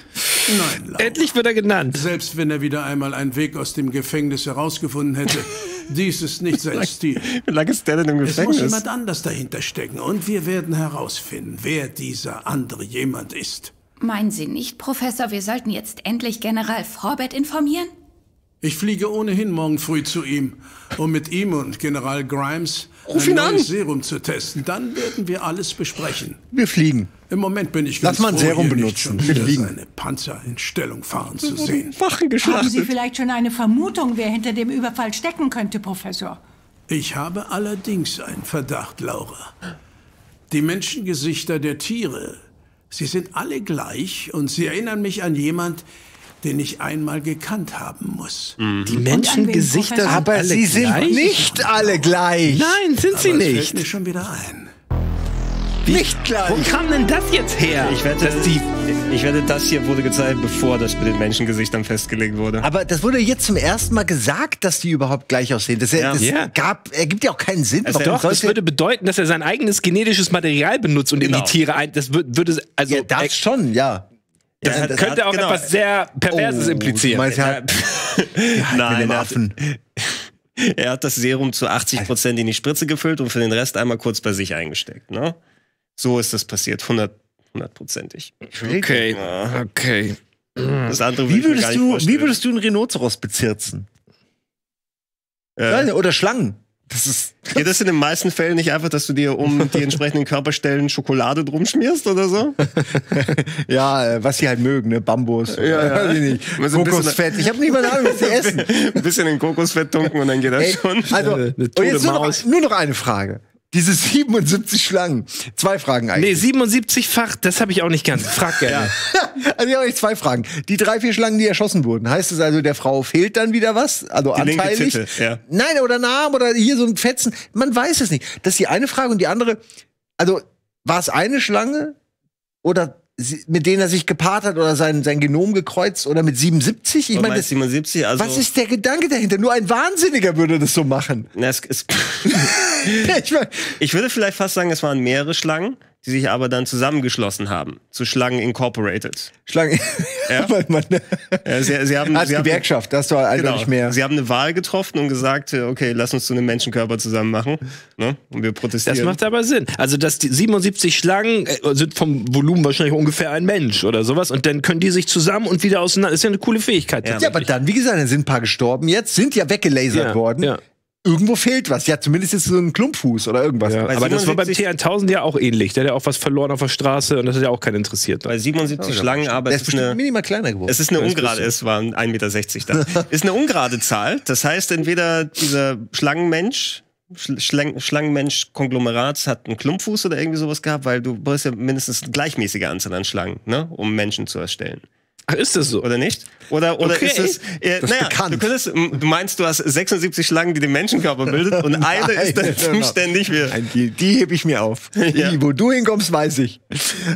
Nein, Laura. Endlich wird er genannt. Selbst wenn er wieder einmal einen Weg aus dem Gefängnis herausgefunden hätte, dies ist nicht sein Stil. Wie lange ist der denn im Gefängnis? Es muss jemand anders dahinter stecken und wir werden herausfinden, wer dieser andere jemand ist. Meinen Sie nicht, Professor, wir sollten jetzt endlich General Forbett informieren? Ich fliege ohnehin morgen früh zu ihm, um mit ihm und General Grimes ein neues Serum zu testen. Dann werden wir alles besprechen. Wir fliegen. Im Moment bin ich ganz froh, hier nicht schon wieder seine Panzer in Stellung fahren zu sehen. Haben Sie vielleicht schon eine Vermutung, wer hinter dem Überfall stecken könnte, Professor? Ich habe allerdings einen Verdacht, Laura. Die Menschengesichter der Tiere... Sie sind alle gleich und sie erinnern mich an jemand, den ich einmal gekannt haben muss. Mhm. Die Menschengesichter, aber sie sind nicht alle gleich. Nein, sind sie nicht. Das fällt mir schon wieder ein. Nicht gleich. Wo kam denn das jetzt her? Ich wette, das hier wurde gezeigt, bevor das mit den Menschengesichtern festgelegt wurde. Aber das wurde jetzt zum ersten Mal gesagt, dass die überhaupt gleich aussehen. Das ergibt ja auch keinen Sinn. Also doch, das würde bedeuten, dass er sein eigenes genetisches Material benutzt und in die Tiere ein... Das würde... Also, ja, das schon, ja. Das könnte auch etwas sehr Perverses implizieren. Nein, Affen. Er hat das Serum zu 80% in die Spritze gefüllt und für den Rest einmal kurz bei sich eingesteckt, ne? So ist das passiert, 100%ig. Okay, okay. Das andere wie würdest du einen Rhinoceros bezirzen? Oder Schlangen? Geht das in den meisten Fällen nicht einfach, dass du dir um die entsprechenden Körperstellen Schokolade drum schmierst oder so? Ja, was sie halt mögen, ne? Bambus. Ja, ja. Kokosfett. Ich habe nicht mal eine Ahnung, was sie essen. Ein bisschen in Kokosfett tunken und dann geht das schon. Also, und jetzt nur noch eine Frage. Diese 77 Schlangen. Zwei Fragen eigentlich. Nee, 77-fach, das habe ich auch nicht ganz. Frag gerne. Ja. Also ich habe euch zwei Fragen. Die 3, 4 Schlangen, die erschossen wurden, heißt es also, der Frau fehlt dann wieder was? Also die anteilig? Linke Titte, ja. Nein, oder ein Arm oder hier so ein Fetzen. Man weiß es nicht. Das ist die eine Frage. Und die andere, also war es eine Schlange oder mit denen er sich gepaart hat oder sein Genom gekreuzt oder mit 77? Ich meine, 77, also was ist der Gedanke dahinter? Nur ein Wahnsinniger würde das so machen. Na, ich würde vielleicht fast sagen, es waren mehrere Schlangen, die sich aber dann zusammengeschlossen haben. Zu Schlangen Incorporated. Schlangen. Ja. Ja, sie haben Gewerkschaft, das war eindeutig mehr. Sie haben eine Wahl getroffen und gesagt, okay, lass uns so einen Menschenkörper zusammen machen. Ne? Und wir protestieren. Das macht aber Sinn. Also, dass die 77 Schlangen sind vom Volumen wahrscheinlich ungefähr ein Mensch oder sowas. Und dann können die sich zusammen und wieder auseinander. Ist ja eine coole Fähigkeit. Ja, aber dann, wie gesagt, dann sind ein paar gestorben jetzt, sind ja weggelasert worden. Ja. Irgendwo fehlt was. Ja, zumindest ist so ein Klumpfuß oder irgendwas. Ja, aber das war beim T1000 ja auch ähnlich. Der hat ja auch was verloren auf der Straße und das hat ja auch keinen interessiert. Bei 77 Schlangen, aber es ist minimal kleiner geworden. Es ist eine ungerade, es waren 1,60 Meter da. Ist eine ungerade Zahl. Das heißt, entweder dieser Schlangenmensch, Schlangenmensch-Konglomerat hat einen Klumpfuß oder irgendwie sowas gehabt, weil du brauchst ja mindestens eine gleichmäßige Anzahl an Schlangen, ne, um Menschen zu erstellen. Ach, ist das so? Oder nicht? Oder okay. Ist es... naja, du meinst, du hast 76 Schlangen, die den Menschenkörper bildet und eine ist dann zuständig für... Die hebe ich mir auf. Ja. Wo du hinkommst, weiß ich.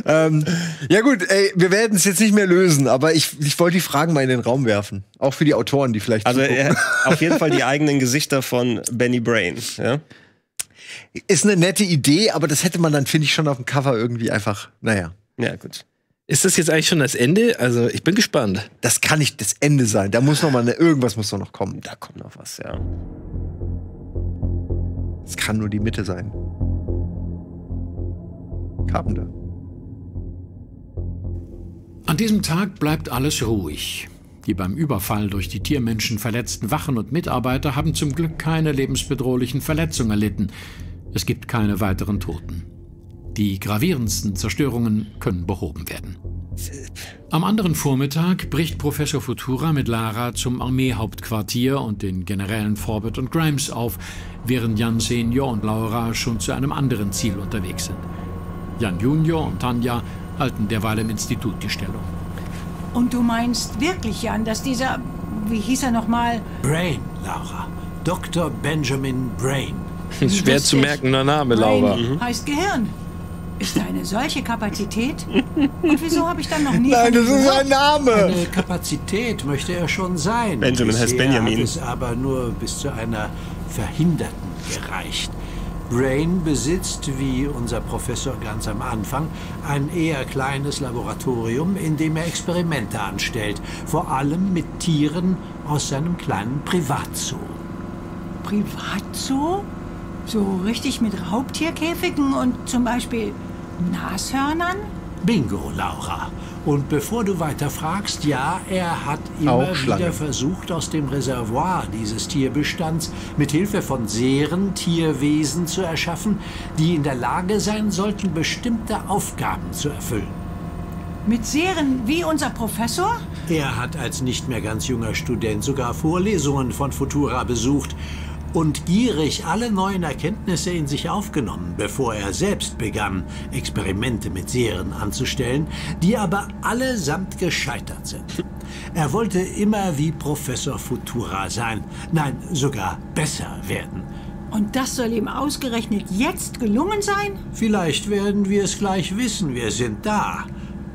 Ja gut, ey, wir werden es jetzt nicht mehr lösen, aber ich wollte die Fragen mal in den Raum werfen. Auch für die Autoren, die vielleicht... Also auf jeden Fall die eigenen Gesichter von Benny Brain. Ja? Ist eine nette Idee, aber das hätte man dann, finde ich, schon auf dem Cover irgendwie einfach... Naja. Ja, gut. Ist das jetzt eigentlich schon das Ende? Also, ich bin gespannt. Das kann nicht das Ende sein. Da muss noch mal irgendwas muss noch kommen. Da kommt noch was, ja. Es kann nur die Mitte sein. Carpenter. An diesem Tag bleibt alles ruhig. Die beim Überfall durch die Tiermenschen verletzten Wachen und Mitarbeiter haben zum Glück keine lebensbedrohlichen Verletzungen erlitten. Es gibt keine weiteren Toten. Die gravierendsten Zerstörungen können behoben werden. Am anderen Vormittag bricht Professor Futura mit Lara zum Armeehauptquartier und den Generälen Forbett und Grimes auf, während Jan Senior und Laura schon zu einem anderen Ziel unterwegs sind. Jan Junior und Tanja halten derweil im Institut die Stellung. Und du meinst wirklich, Jan, dass dieser, wie hieß er nochmal? Brain, Laura. Dr. Benjamin Brain. Schwer zu merkender Name, Laura. Brain heißt Gehirn. Ist da eine solche Kapazität? Und wieso habe ich dann noch nie... Nein, das ist ein Name! Eine Kapazität möchte er schon sein. Benjamin heißt Benjamin. Hat es aber nur bis zu einer Verhinderten gereicht. Brain besitzt, wie unser Professor ganz am Anfang, ein eher kleines Laboratorium, in dem er Experimente anstellt. Vor allem mit Tieren aus seinem kleinen Privatzoo. Privatzoo? So richtig mit Raubtierkäfigen und zum Beispiel... Nashörnern? Bingo, Laura. Und bevor du weiter fragst, ja, er hat immer wieder versucht, aus dem Reservoir dieses Tierbestands mit Hilfe von Seren Tierwesen zu erschaffen, die in der Lage sein sollten, bestimmte Aufgaben zu erfüllen. Mit Seren wie unser Professor? Er hat als nicht mehr ganz junger Student sogar Vorlesungen von Futura besucht. und gierig alle neuen Erkenntnisse in sich aufgenommen, bevor er selbst begann, Experimente mit Serien anzustellen, die aber allesamt gescheitert sind. Er wollte immer wie Professor Futura sein, nein, sogar besser werden. Und das soll ihm ausgerechnet jetzt gelungen sein? Vielleicht werden wir es gleich wissen, wir sind da.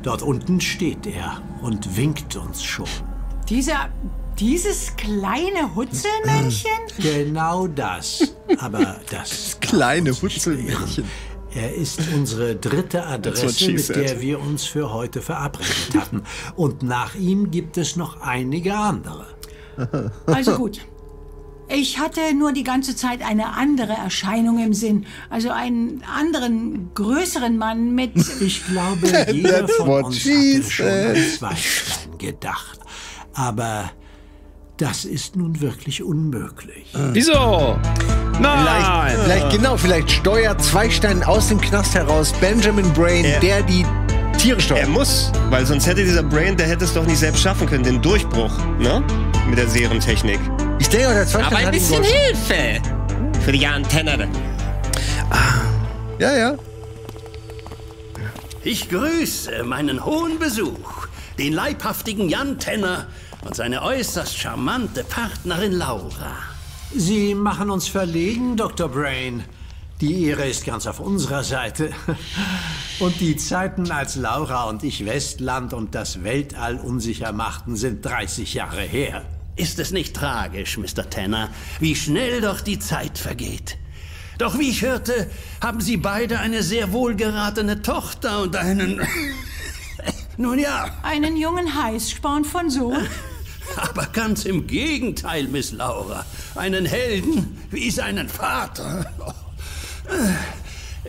Dort unten steht er und winkt uns schon. Dieses kleine Hutzelmännchen? Genau das. Aber das kleine Hutzelmännchen. Er ist unsere dritte Adresse, mit der wir uns für heute verabredet hatten. Und nach ihm gibt es noch einige andere. Also gut. Ich hatte nur die ganze Zeit eine andere Erscheinung im Sinn. Also einen anderen, größeren Mann mit... Ich glaube, jeder von uns hatte schon an Zweistein gedacht. Aber das ist nun wirklich unmöglich. Wieso? Nein! Vielleicht steuert Zweistein aus dem Knast heraus Benjamin Brain, der die Tiere steuert. Er muss, weil sonst hätte dieser Brain, der hätte es doch nicht selbst schaffen können, den Durchbruch, ne? Mit der Serentechnik. Ich denke, der Zweistein hat... Aber ein bisschen Hilfe! Für die Jan Tenner. Ja. Ich grüße meinen hohen Besuch, den leibhaftigen Jan Tenner und seine äußerst charmante Partnerin Laura. Sie machen uns verlegen, Dr. Brain. Die Ehre ist ganz auf unserer Seite. Und die Zeiten, als Laura und ich Westland und das Weltall unsicher machten, sind 30 Jahre her. Ist es nicht tragisch, Mr. Tenner, wie schnell doch die Zeit vergeht? Doch wie ich hörte, haben Sie beide eine sehr wohlgeratene Tochter und einen... Nun ja. Einen jungen Heißsporn von Sohn. Aber ganz im Gegenteil, Miss Laura. Einen Helden wie seinen Vater.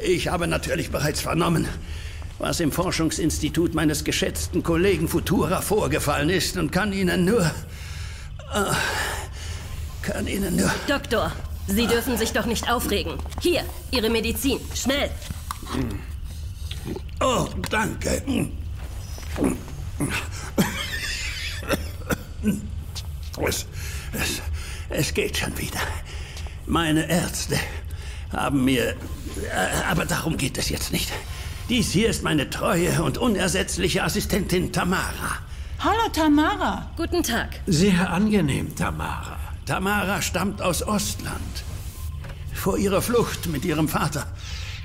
Ich habe natürlich bereits vernommen, was im Forschungsinstitut meines geschätzten Kollegen Futura vorgefallen ist und kann Ihnen nur... Doktor, Sie dürfen sich doch nicht aufregen. Hier, Ihre Medizin. Schnell. Oh, danke. Es geht schon wieder. Meine Ärzte haben mir... aber darum geht es jetzt nicht. Dies hier ist meine treue und unersetzliche Assistentin Tamara. Hallo, Tamara. Guten Tag. Sehr angenehm, Tamara. Tamara stammt aus Ostland. Vor ihrer Flucht mit ihrem Vater,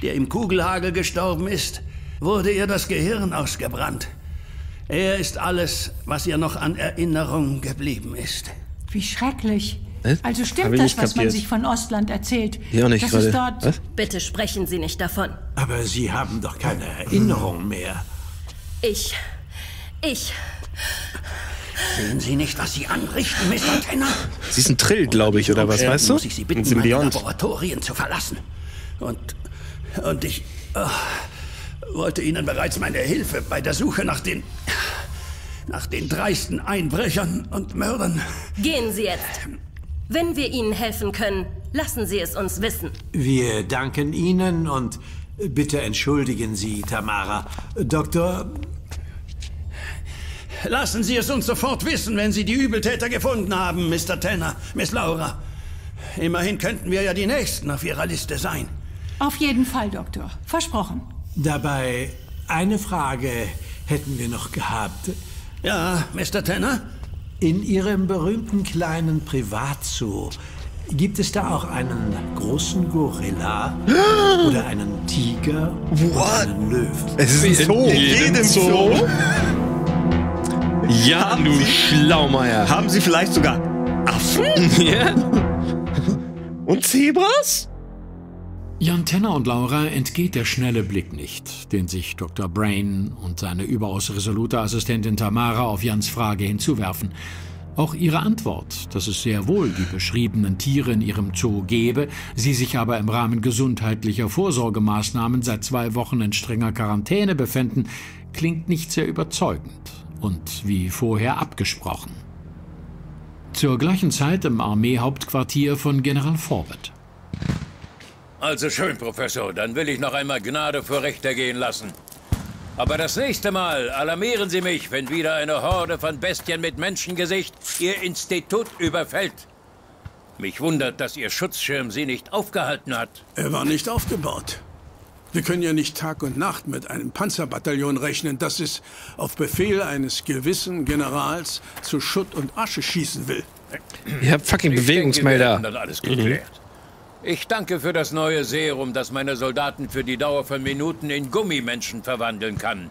der im Kugelhagel gestorben ist, wurde ihr das Gehirn ausgebrannt. Er ist alles, was ihr noch an Erinnerung geblieben ist. Wie schrecklich. Also stimmt das, was man sich von Ostland erzählt? Ja, nicht das ist dort. Was? Bitte sprechen Sie nicht davon. Aber Sie haben doch keine Erinnerung mehr. Ich... Sehen Sie nicht, was Sie anrichten, Mr. Tenner? Sie ist ein Trill, glaube ich, oder was, weißt du? Muss ich Sie bitten, meine Laboratorien zu verlassen. Und ich wollte Ihnen bereits meine Hilfe bei der Suche nach den... dreisten Einbrechern und Mördern... Gehen Sie jetzt. Wenn wir Ihnen helfen können, lassen Sie es uns wissen. Wir danken Ihnen und bitte entschuldigen Sie, Tamara. Doktor... Lassen Sie es uns sofort wissen, wenn Sie die Übeltäter gefunden haben, Mr. Tenner, Miss Laura. Immerhin könnten wir ja die Nächsten auf Ihrer Liste sein. Auf jeden Fall, Doktor. Versprochen. Dabei, eine Frage hätten wir noch gehabt. Ja, Mr. Tenner? In Ihrem berühmten kleinen Privatzoo gibt es da auch einen großen Gorilla oder einen Tiger oder einen Löwen? Es ist ein Zoo. In jedem Zoo. Ja, haben du Schlaumeier. Haben Sie vielleicht sogar Affen? Ja. Und Zebras? Jan Tenner und Laura entgeht der schnelle Blick nicht, den sich Dr. Brain und seine überaus resolute Assistentin Tamara auf Jans Frage hinzuwerfen. Auch ihre Antwort, dass es sehr wohl die beschriebenen Tiere in ihrem Zoo gäbe, sie sich aber im Rahmen gesundheitlicher Vorsorgemaßnahmen seit 2 Wochen in strenger Quarantäne befänden, klingt nicht sehr überzeugend. Und wie vorher abgesprochen. Zur gleichen Zeit im Armeehauptquartier von General Forbett. Also schön, Professor. Dann will ich noch einmal Gnade vor Recht ergehen lassen. Aber das nächste Mal alarmieren Sie mich, wenn wieder eine Horde von Bestien mit Menschengesicht Ihr Institut überfällt. Mich wundert, dass Ihr Schutzschirm Sie nicht aufgehalten hat. Er war nicht aufgebaut. Wir können ja nicht Tag und Nacht mit einem Panzerbataillon rechnen, das es auf Befehl eines gewissen Generals zu Schutt und Asche schießen will. Ihr habt fucking Bewegungsmelder. Ich danke für das neue Serum, das meine Soldaten für die Dauer von Minuten in Gummimenschen verwandeln kann.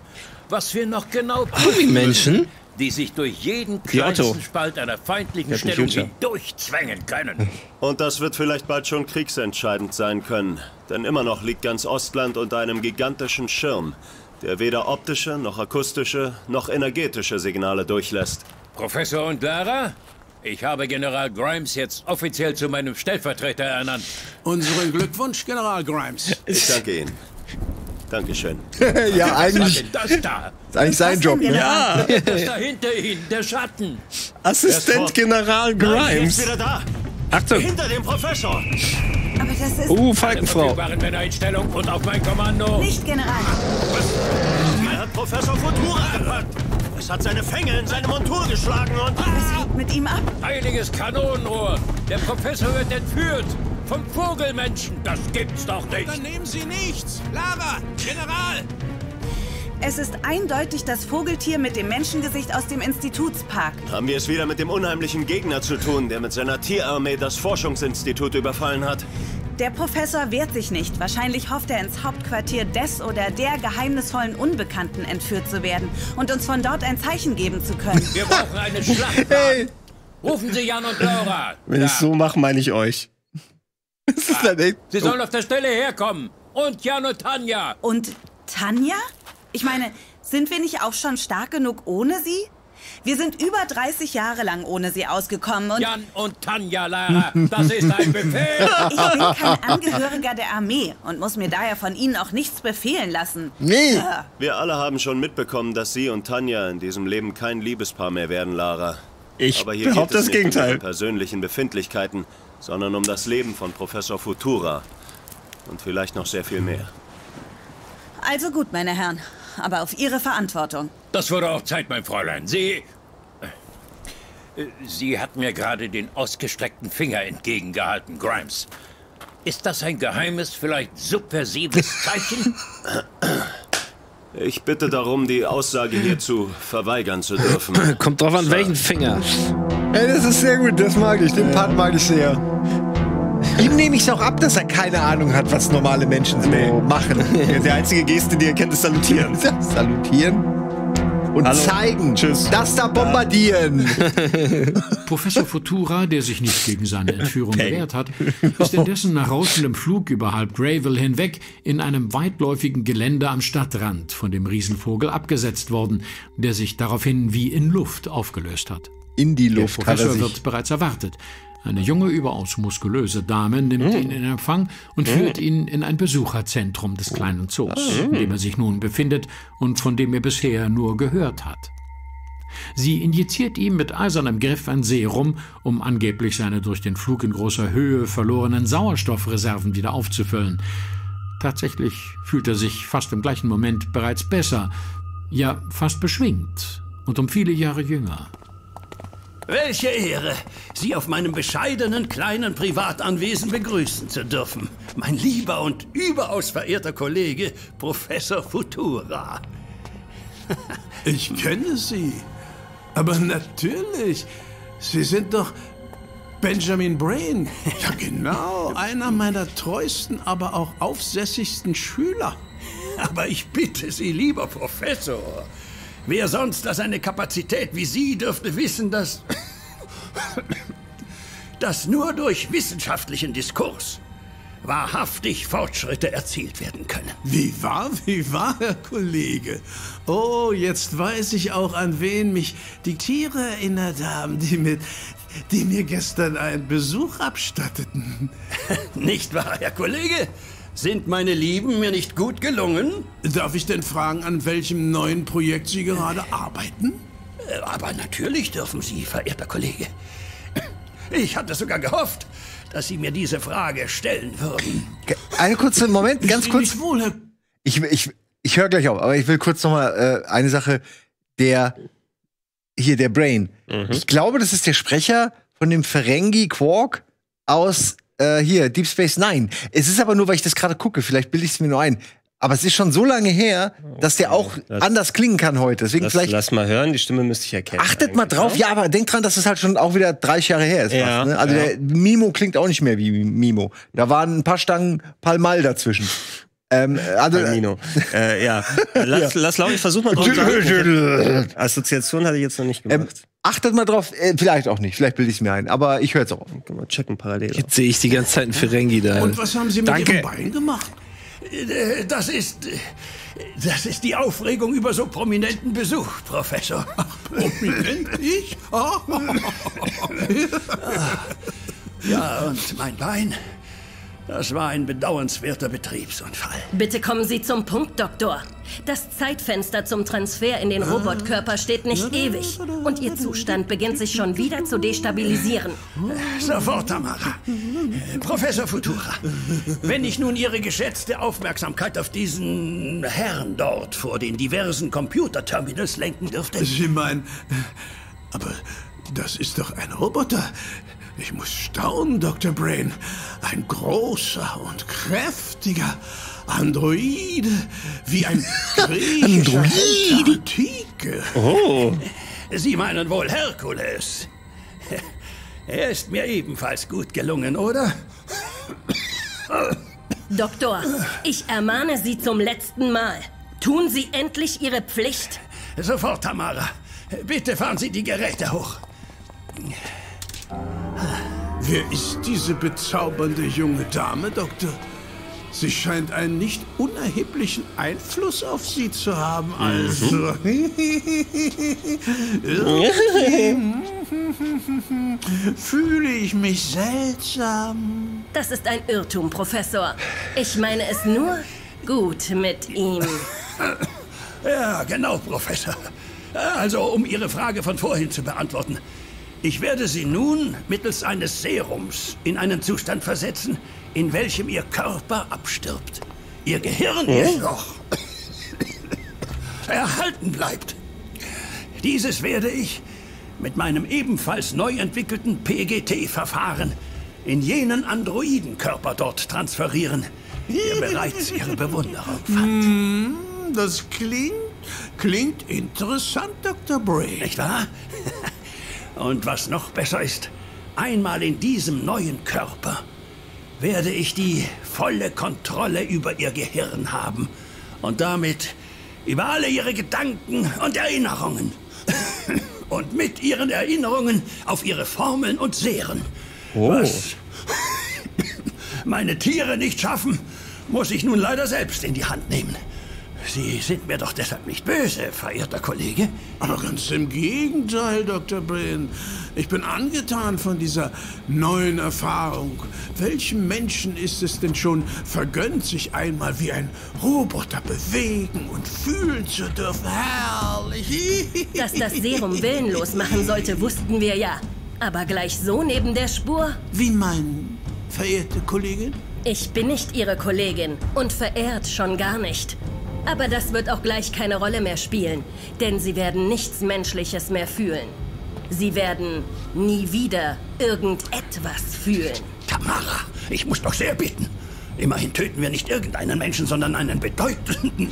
Was wir noch genau Gummimenschen? Die sich durch jeden kleinsten Spalt einer feindlichen Stellung durchzwängen können. Und das wird vielleicht bald schon kriegsentscheidend sein können. Denn immer noch liegt ganz Ostland unter einem gigantischen Schirm, der weder optische, noch akustische, noch energetische Signale durchlässt. Professor und Lara? Ich habe General Grimes jetzt offiziell zu meinem Stellvertreter ernannt. Unseren Glückwunsch, General Grimes. Ich danke Ihnen. Dankeschön. Ja, eigentlich. Das da. Ist eigentlich sein Job. Ne? Ja. Das da hinter Ihnen, der Schatten. Assistent General Grimes. Nein, wieder da. Achtung. Hinter dem Professor. Aber das ist. Falkenfrau. Und auf mein Kommando. Nicht General. Was? Er hat Professor Futura gepackt. Es hat seine Fänge in seine Montur geschlagen und. Was hängt mit ihm ab? Heiliges Kanonenrohr. Der Professor wird entführt. Vom Vogelmenschen, das gibt's doch nicht! Dann nehmen Sie nichts! Lava! General! Es ist eindeutig das Vogeltier mit dem Menschengesicht aus dem Institutspark. Haben wir es wieder mit dem unheimlichen Gegner zu tun, der mit seiner Tierarmee das Forschungsinstitut überfallen hat? Der Professor wehrt sich nicht. Wahrscheinlich hofft er, ins Hauptquartier des oder der geheimnisvollen Unbekannten entführt zu werden und uns von dort ein Zeichen geben zu können. Wir brauchen eine Schlacht. Hey. Rufen Sie Jan und Laura! Wenn ich so mache, meine ich euch. Das ist dann echt... Sie sollen auf der Stelle herkommen. Und Jan und Tanja. Und Tanja? Ich meine, sind wir nicht auch schon stark genug ohne sie? Wir sind über 30 Jahre lang ohne sie ausgekommen und... Jan und Tanja, Lara, das ist ein Befehl. Ich bin kein Angehöriger der Armee und muss mir daher von Ihnen auch nichts befehlen lassen. Nee. Wir alle haben schon mitbekommen, dass Sie und Tanja in diesem Leben kein Liebespaar mehr werden, Lara. Ich behaupte das Gegenteil. Um persönlichen Befindlichkeiten, sondern um das Leben von Professor Futura. Und vielleicht noch sehr viel mehr. Also gut, meine Herren. Aber auf Ihre Verantwortung. Das wurde auch Zeit, mein Fräulein. Sie hat mir gerade den ausgestreckten Finger entgegengehalten, Grimes. Ist das ein geheimes, vielleicht subversives Zeichen? Ich bitte darum, die Aussage hierzu verweigern zu dürfen. Kommt drauf an, welchen Finger. Ey, das ist sehr gut, das mag ich, den Part mag ich sehr. Ihm nehme ich es auch ab, dass er keine Ahnung hat, was normale Menschen machen. Der einzige Geste, die er kennt, ist salutieren. Salutieren und hallo. Zeigen. Tschüss. Das da bombardieren. Professor Futura, der sich nicht gegen seine Entführung gewehrt hat, ist indessen nach rauschendem Flug über halb Grayville hinweg in einem weitläufigen Gelände am Stadtrand von dem Riesenvogel abgesetzt worden, der sich daraufhin wie in Luft aufgelöst hat. In die Luft. Der Professor wird bereits erwartet. Eine junge, überaus muskulöse Dame nimmt ihn in Empfang und führt ihn in ein Besucherzentrum des kleinen Zoos, in dem er sich nun befindet und von dem er bisher nur gehört hat. Sie injiziert ihm mit eisernem Griff ein Serum, um angeblich seine durch den Flug in großer Höhe verlorenen Sauerstoffreserven wieder aufzufüllen. Tatsächlich fühlt er sich fast im gleichen Moment bereits besser, ja fast beschwingt und um viele Jahre jünger. Welche Ehre, Sie auf meinem bescheidenen kleinen Privatanwesen begrüßen zu dürfen. Mein lieber und überaus verehrter Kollege, Professor Futura. Ich kenne Sie. Aber natürlich, Sie sind doch Benjamin Brain. Ja genau, einer meiner treuesten, aber auch aufsässigsten Schüler. Aber ich bitte Sie, lieber Professor... Wer sonst als eine Kapazität wie Sie dürfte wissen, dass... dass nur durch wissenschaftlichen Diskurs wahrhaftig Fortschritte erzielt werden können. Wie wahr, Herr Kollege. Oh, jetzt weiß ich auch, an wen mich die Tiere erinnert haben, die mir gestern einen Besuch abstatteten. Nicht wahr, Herr Kollege? Sind meine Lieben mir nicht gut gelungen? Darf ich denn fragen, an welchem neuen Projekt Sie gerade arbeiten? Aber natürlich dürfen Sie, verehrter Kollege. Ich hatte sogar gehofft, dass Sie mir diese Frage stellen würden. Einen kurzen Moment, ganz kurz. Ich höre gleich auf, aber ich will kurz noch mal eine Sache. Der Brain. Ich glaube, das ist der Sprecher von dem Ferengi Quark. aus hier, Deep Space Nine. Es ist aber nur, weil ich das gerade gucke, vielleicht bilde ich es mir nur ein. Aber es ist schon so lange her, dass der auch anders klingen kann heute. Deswegen vielleicht lass mal hören, die Stimme müsste ich erkennen. Achtet mal drauf, ja, aber denkt dran, dass es halt schon auch wieder 30 Jahre her ist. Ja, fast, ne? Also der MIMO klingt auch nicht mehr wie MIMO. Da waren ein paar Stangen Palmal dazwischen. Also, ja, lass Laura, ich versuch mal drauf. Assoziation hatte ich jetzt noch nicht gemacht. Achtet mal drauf, vielleicht auch nicht, vielleicht bilde ich es mir ein, aber ich höre es auch auf. Kann man checken parallel. Jetzt sehe ich die ganze Zeit einen Ferengi da. Und was haben Sie mit Ihrem Bein gemacht? Das ist die Aufregung über so prominenten Besuch, Professor. Prominent? Ich? Oh. Ja, und mein Bein? Das war ein bedauernswerter Betriebsunfall. Bitte kommen Sie zum Punkt, Doktor. Das Zeitfenster zum Transfer in den Robotkörper steht nicht ewig. Und Ihr Zustand beginnt sich schon wieder zu destabilisieren. Sofort, Tamara. Professor Futura, wenn ich nun Ihre geschätzte Aufmerksamkeit auf diesen Herrn dort vor den diversen Computerterminals lenken dürfte... Sie meinen, aber das ist doch ein Roboter... Ich muss staunen, Dr. Brain. Ein großer und kräftiger Androide, wie ein griechischer Antike. Oh. Sie meinen wohl Herkules. Er ist mir ebenfalls gut gelungen, oder? Doktor, ich ermahne Sie zum letzten Mal. Tun Sie endlich Ihre Pflicht. Sofort, Tamara. Bitte fahren Sie die Geräte hoch. Wer ist diese bezaubernde junge Dame, Doktor? Sie scheint einen nicht unerheblichen Einfluss auf Sie zu haben, also... fühle ich mich seltsam. Das ist ein Irrtum, Professor. Ich meine es nur gut mit ihm. Ja, genau, Professor. Also, um Ihre Frage von vorhin zu beantworten... Ich werde Sie nun mittels eines Serums in einen Zustand versetzen, in welchem Ihr Körper abstirbt. Ihr Gehirn jedoch erhalten bleibt. Dieses werde ich mit meinem ebenfalls neu entwickelten PGT-Verfahren in jenen Androidenkörper dort transferieren, der bereits Ihre Bewunderung fand. Das klingt interessant, Dr. Brain. Nicht wahr? Und was noch besser ist, einmal in diesem neuen Körper werde ich die volle Kontrolle über Ihr Gehirn haben und damit über alle Ihre Gedanken und Erinnerungen und mit Ihren Erinnerungen auf Ihre Formeln und Serien. Oh. Was meine Tiere nicht schaffen, muss ich nun leider selbst in die Hand nehmen. Sie sind mir doch deshalb nicht böse, verehrter Kollege. Aber ganz im Gegenteil, Dr. Brain. Ich bin angetan von dieser neuen Erfahrung. Welchem Menschen ist es denn schon vergönnt, sich einmal wie ein Roboter bewegen und fühlen zu dürfen? Herrlich! Dass das Serum willenlos machen sollte, wussten wir ja. Aber gleich so neben der Spur? Wie meinen, verehrte Kollegin? Ich bin nicht Ihre Kollegin und verehrt schon gar nicht. Aber das wird auch gleich keine Rolle mehr spielen, denn Sie werden nichts Menschliches mehr fühlen. Sie werden nie wieder irgendetwas fühlen. Tamara, ich muss doch sehr bitten. Immerhin töten wir nicht irgendeinen Menschen, sondern einen bedeutenden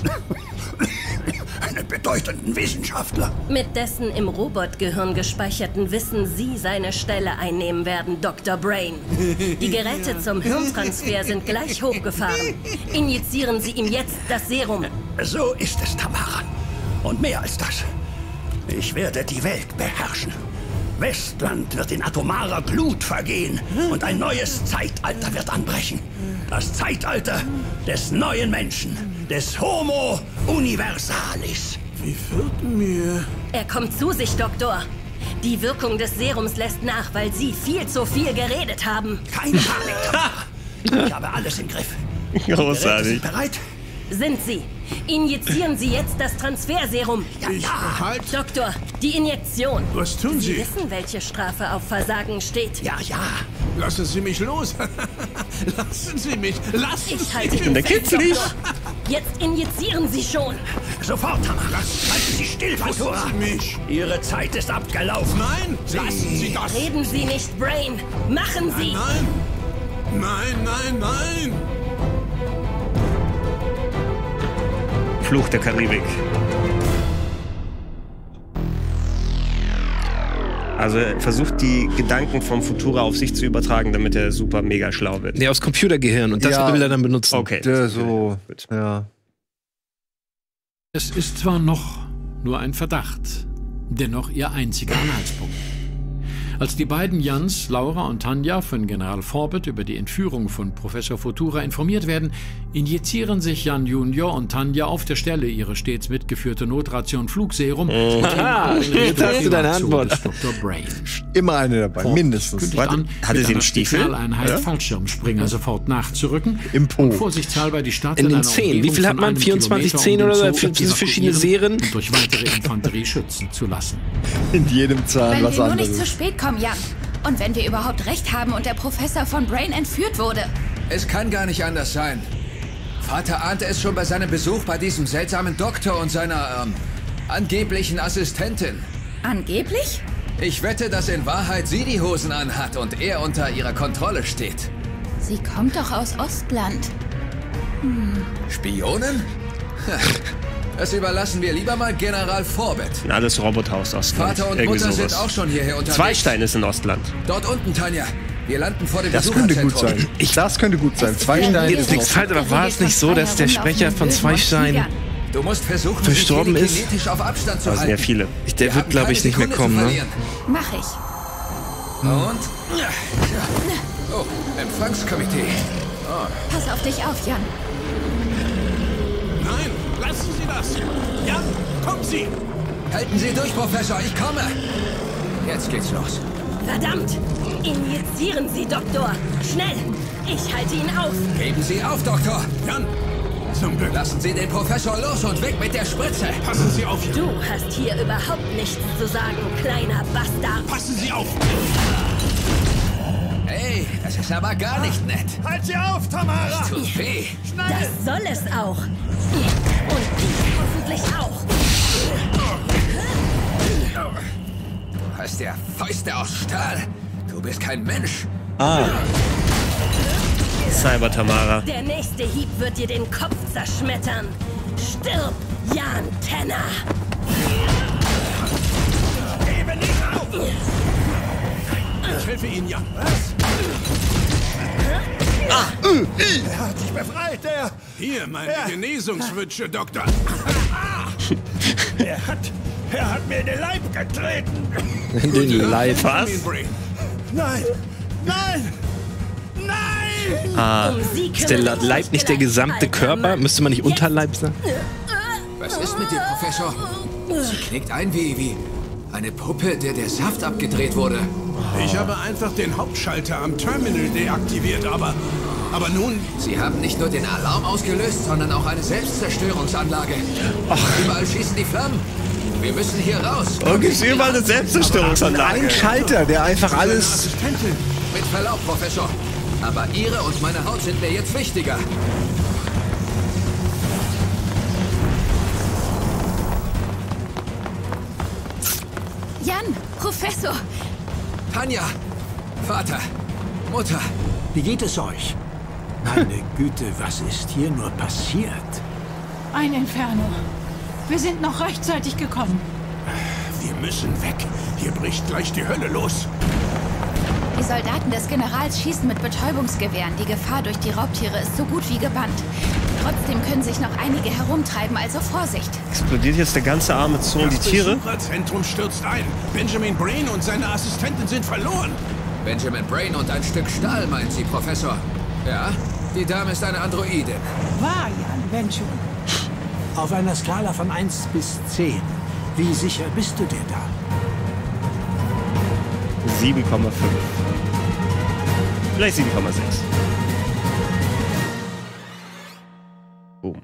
Wissenschaftler. Mit dessen im Robotgehirn gespeicherten Wissen Sie seine Stelle einnehmen werden, Dr. Brain. Die Geräte zum Hirntransfer sind gleich hochgefahren. Injizieren Sie ihm jetzt das Serum. So ist es, Tamara. Und mehr als das. Ich werde die Welt beherrschen. Westland wird in atomarer Glut vergehen und ein neues Zeitalter wird anbrechen. Das Zeitalter des neuen Menschen, des Homo Universalis. Wie wird mir... Er kommt zu sich, Doktor. Die Wirkung des Serums lässt nach, weil Sie viel zu viel geredet haben. Keine Panik, Doktor. Ich habe alles im Griff. Großartig. Sind Sie bereit? Sind Sie. Injizieren Sie jetzt das Transferserum. Ja, ja. Doktor, die Injektion. Was tun Sie? Sie wissen, welche Strafe auf Versagen steht. Ja, ja. Lassen Sie mich los. Lassen Sie mich. Lassen Sie mich. Ich halte ihn fest, Doktor. Jetzt injizieren Sie schon! Sofort, Tamara! Halten Sie still, Futura! Mich! Ihre Zeit ist abgelaufen! Nein! Lassen Sie das! Reden Sie nicht, Brain! Machen Sie! Nein! Nein, nein, nein! Fluch der Karibik. Also er versucht, die Gedanken vom Futura auf sich zu übertragen, damit er super mega schlau wird. Nee, aufs Computergehirn. Und das will er dann benutzen. Okay. So, gut. Ja. Es ist zwar noch nur ein Verdacht, dennoch ihr einziger Anhaltspunkt. Als die beiden Jans, Laura und Tanja von General Forbett über die Entführung von Professor Futura informiert werden, injizieren sich Jan Junior und Tanja auf der Stelle ihre stets mitgeführte Notration Flugserum. Das ist deine Antwort. Dr. Brain. Immer eine dabei, Forbett mindestens. Hatte sie einen Stiefel? Ja? Fallschirmspringer sofort nachzurücken. Im Po. Und vorsichtshalber die Stadt in den 10. Wie viel hat man? 24, 10 oder so? Diese verschiedene Serien? Und durch weitere Infanterie schützen zu lassen. In jedem Zahn was anderes. Nicht zu spät kommen, Jan. Und wenn wir überhaupt recht haben und der Professor von Brain entführt wurde. Es kann gar nicht anders sein. Vater ahnte es schon bei seinem Besuch bei diesem seltsamen Doktor und seiner, angeblichen Assistentin. Angeblich? Ich wette, dass in Wahrheit sie die Hosen anhat und er unter ihrer Kontrolle steht. Sie kommt doch aus Ostland. Hm. Spionen? Das überlassen wir lieber mal General Forbett. Alles Roboter aus Ostland. Vater und Mutter sind auch schon hierher unterwegs. Zweistein ist in Ostland. Dort unten, Tanja. Wir landen vor dem Besucherzentrum. Das könnte gut sein. Zweistein ist nichts falsch, aber war es nicht so, dass der Sprecher von Zweistein verstorben ist? Da sind ja viele. Der wird, glaube ich, nicht mehr kommen, ne? Mach ich. Und? Oh, Empfangskomitee. Pass auf dich auf, Jan. Nein, lassen Sie das! Jan, kommen Sie! Halten Sie durch, Professor, ich komme! Jetzt geht's los. Verdammt! Injizieren Sie, Doktor! Schnell! Ich halte ihn auf! Geben Sie auf, Doktor! Jan! Zum Glück! Lassen Sie den Professor los und weg mit der Spritze! Passen Sie auf! Du hast hier überhaupt nichts zu sagen, kleiner Bastard! Passen Sie auf! Hey, das ist aber gar nicht nett! Halt sie auf, Tamara! Das tut weh! Das soll es auch! Und die hoffentlich auch! Du hast ja Fäuste aus Stahl! Du bist kein Mensch! Ah! Cyber Tamara! Der nächste Hieb wird dir den Kopf zerschmettern! Stirb, Jan Tenner! Ich gebe nicht auf! Ich helfe Ihnen, Jan! Was? Er hat dich befreit, der... Hier, meine Genesungswünsche, Doktor. Er hat mir in den Leib getreten. In den Leib, was? Nein, nein, nein! Ist der Leib nicht der gesamte Körper? Müsste man nicht Unterleib sein? Was ist mit dir, Professor? Sie knickt ein wie eine Puppe, der Saft abgedreht wurde. Ich habe einfach den Hauptschalter am Terminal deaktiviert, aber nun... Sie haben nicht nur den Alarm ausgelöst, sondern auch eine Selbstzerstörungsanlage. Ach. Überall schießen die Flammen. Wir müssen hier raus. Und es ist überall eine Selbstzerstörungsanlage. Ein Schalter, der einfach alles... Mit Verlaub, Professor. Aber Ihre und meine Haut sind mir jetzt wichtiger. Jan, Professor... Tanja! Vater! Mutter! Wie geht es euch? Meine Güte, was ist hier nur passiert? Ein Inferno. Wir sind noch rechtzeitig gekommen. Wir müssen weg. Hier bricht gleich die Hölle los. Die Soldaten des Generals schießen mit Betäubungsgewehren. Die Gefahr durch die Raubtiere ist so gut wie gebannt. Trotzdem können sich noch einige herumtreiben, also Vorsicht. Explodiert jetzt der ganze arme Zoo und die Tiere? Das Besucherzentrum stürzt ein. Benjamin Brain und seine Assistentin sind verloren. Benjamin Brain und ein Stück Stahl, meint sie, Professor. Ja, die Dame ist eine Androidin. War Jan, wenn schon. Auf einer Skala von 1 bis 10. Wie sicher bist du dir da? 7,5. Vielleicht 7,6. Boom.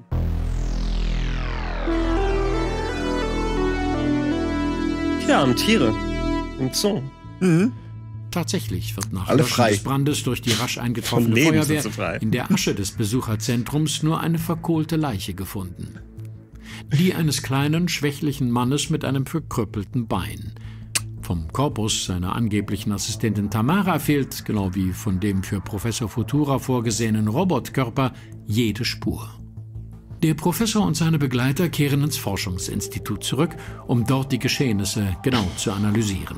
Ja, Tiere. Im Zoo. Mhm. Tatsächlich wird nach Löschen des Brandes durch die rasch eingetroffene Feuerwehr in der Asche des Besucherzentrums nur eine verkohlte Leiche gefunden. Die eines kleinen, schwächlichen Mannes mit einem verkrüppelten Bein. Vom Korpus seiner angeblichen Assistentin Tamara fehlt, genau wie von dem für Professor Futura vorgesehenen Robotkörper, jede Spur. Der Professor und seine Begleiter kehren ins Forschungsinstitut zurück, um dort die Geschehnisse genau zu analysieren.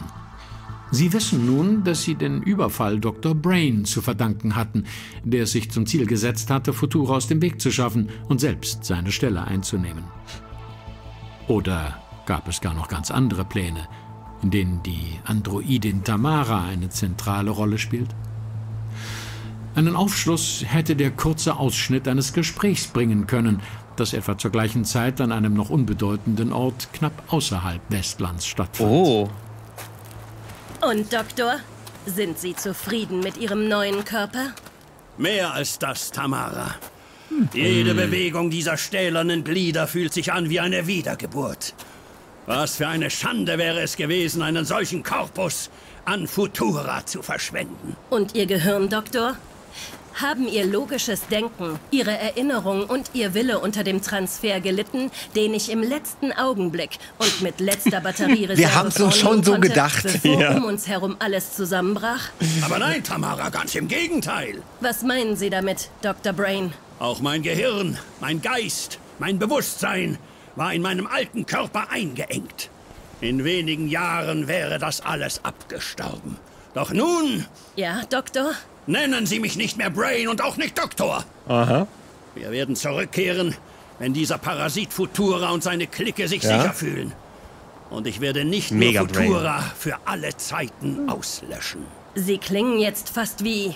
Sie wissen nun, dass sie den Überfall Dr. Brain zu verdanken hatten, der es sich zum Ziel gesetzt hatte, Futura aus dem Weg zu schaffen und selbst seine Stelle einzunehmen. Oder gab es gar noch ganz andere Pläne, in denen die Androidin Tamara eine zentrale Rolle spielt? Einen Aufschluss hätte der kurze Ausschnitt eines Gesprächs bringen können, das etwa zur gleichen Zeit an einem noch unbedeutenden Ort knapp außerhalb Westlands stattfand. Oh. Und, Doktor, sind Sie zufrieden mit Ihrem neuen Körper? Mehr als das, Tamara. Jede Bewegung dieser stählernen Glieder fühlt sich an wie eine Wiedergeburt. Was für eine Schande wäre es gewesen, einen solchen Korpus an Futura zu verschwenden. Und Ihr Gehirn, Doktor? Haben Ihr logisches Denken, Ihre Erinnerung und Ihr Wille unter dem Transfer gelitten, den ich im letzten Augenblick und mit letzter Batteriereserve wir haben es uns schon so gedacht, bevor um uns herum alles zusammenbrach? Aber nein, Tamara, ganz im Gegenteil. Was meinen Sie damit, Dr. Brain? Auch mein Gehirn, mein Geist, mein Bewusstsein war in meinem alten Körper eingeengt. In wenigen Jahren wäre das alles abgestorben. Doch nun... Ja, Doktor? Nennen Sie mich nicht mehr Brain und auch nicht Doktor. Aha. Wir werden zurückkehren, wenn dieser Parasit Futura und seine Clique sich sicher fühlen. Und ich werde nicht mehr Futura für alle Zeiten auslöschen. Sie klingen jetzt fast wie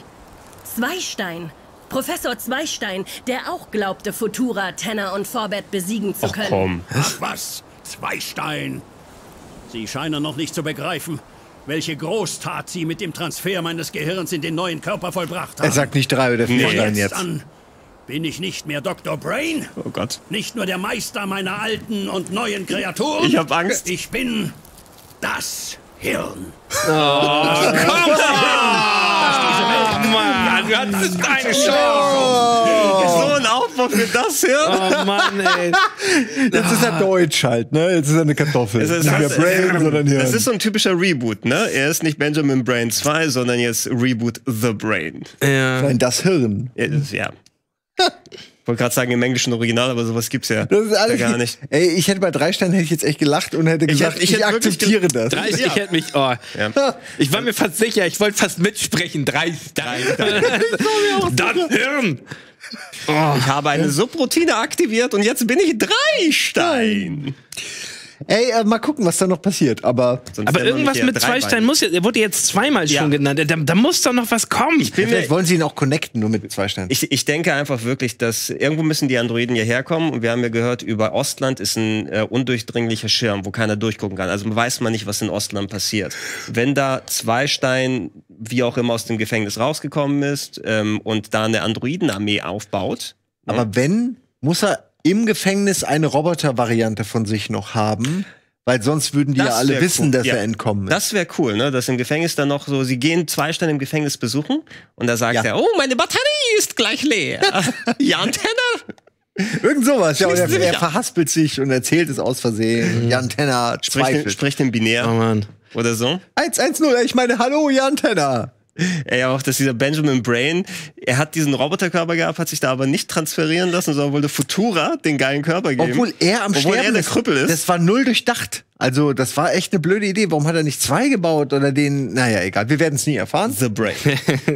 Zweistein. Professor Zweistein, der auch glaubte, Futura, Tenner und Forbett besiegen zu können. Ach was, Zweistein. Sie scheinen noch nicht zu begreifen, welche Großtat Sie mit dem Transfer meines Gehirns in den neuen Körper vollbracht haben. Er sagt nicht 3 oder 4 Steine jetzt. An bin ich nicht mehr Dr. Brain. Oh Gott. Nicht nur der Meister meiner alten und neuen Kreaturen. Ich hab Angst. Ich bin das Hirn. Oh, Mann, du hattest deine Chance. So ein Aufbau für das Hirn. Oh Mann, ey. Jetzt ist er deutsch halt, ne? Jetzt ist er eine Kartoffel. Es ist nicht mehr Brain, sondern Hirn. Das ist so ein typischer Reboot, ne? Er ist nicht Benjamin Brain 2, sondern jetzt Reboot The Brain. Nein, das Hirn. Ja. Ich wollte gerade sagen, im englischen Original, aber sowas gibt's ja, das ist alles gar nicht. Ey, ich hätte bei 3 Sternen hätte ich jetzt echt gelacht und hätte gesagt, ich akzeptiere das. 3, ja. Ich hätte mich, ich war mir fast sicher, ich wollte fast mitsprechen. 3 Sterne. Das Hirn! Oh, ich habe eine Subroutine aktiviert und jetzt bin ich 3 Stein! Ey, mal gucken, was da noch passiert, aber irgendwas mit Zweistein muss jetzt, er wurde jetzt zweimal schon genannt, da muss doch noch was kommen. Vielleicht wollen sie ihn auch connecten, nur mit Zweistein. Ich denke einfach wirklich, dass irgendwo müssen die Androiden hierher kommen und wir haben ja gehört, über Ostland ist ein undurchdringlicher Schirm, wo keiner durchgucken kann, also weiß man nicht, was in Ostland passiert. Wenn da Zweistein, wie auch immer, aus dem Gefängnis rausgekommen ist und da eine Androidenarmee aufbaut. Aber wenn, muss er im Gefängnis eine Roboter-Variante von sich noch haben, weil sonst würden die das ja alle wissen, dass er entkommen ist. Das wäre cool, ne? Dass im Gefängnis dann noch so, sie gehen Zweistein im Gefängnis besuchen und da sagt er, oh, meine Batterie ist gleich leer. Jan Tenner? Irgend sowas, ja. Oder er verhaspelt sich und erzählt es aus Versehen. Jan Tenner zweifelt. Spricht im Binär. Oh Mann. Oder so. 110, ich meine, hallo Jan Tenner. Ey, auch, dass dieser Benjamin Brain, er hat diesen Roboterkörper gehabt, hat sich da aber nicht transferieren lassen, sondern wollte Futura den geilen Körper geben. Obwohl er am Sterben der Krüppel ist. Das war null durchdacht. Also, das war echt eine blöde Idee. Warum hat er nicht 2 gebaut oder den, naja, egal. Wir werden es nie erfahren. The Brain.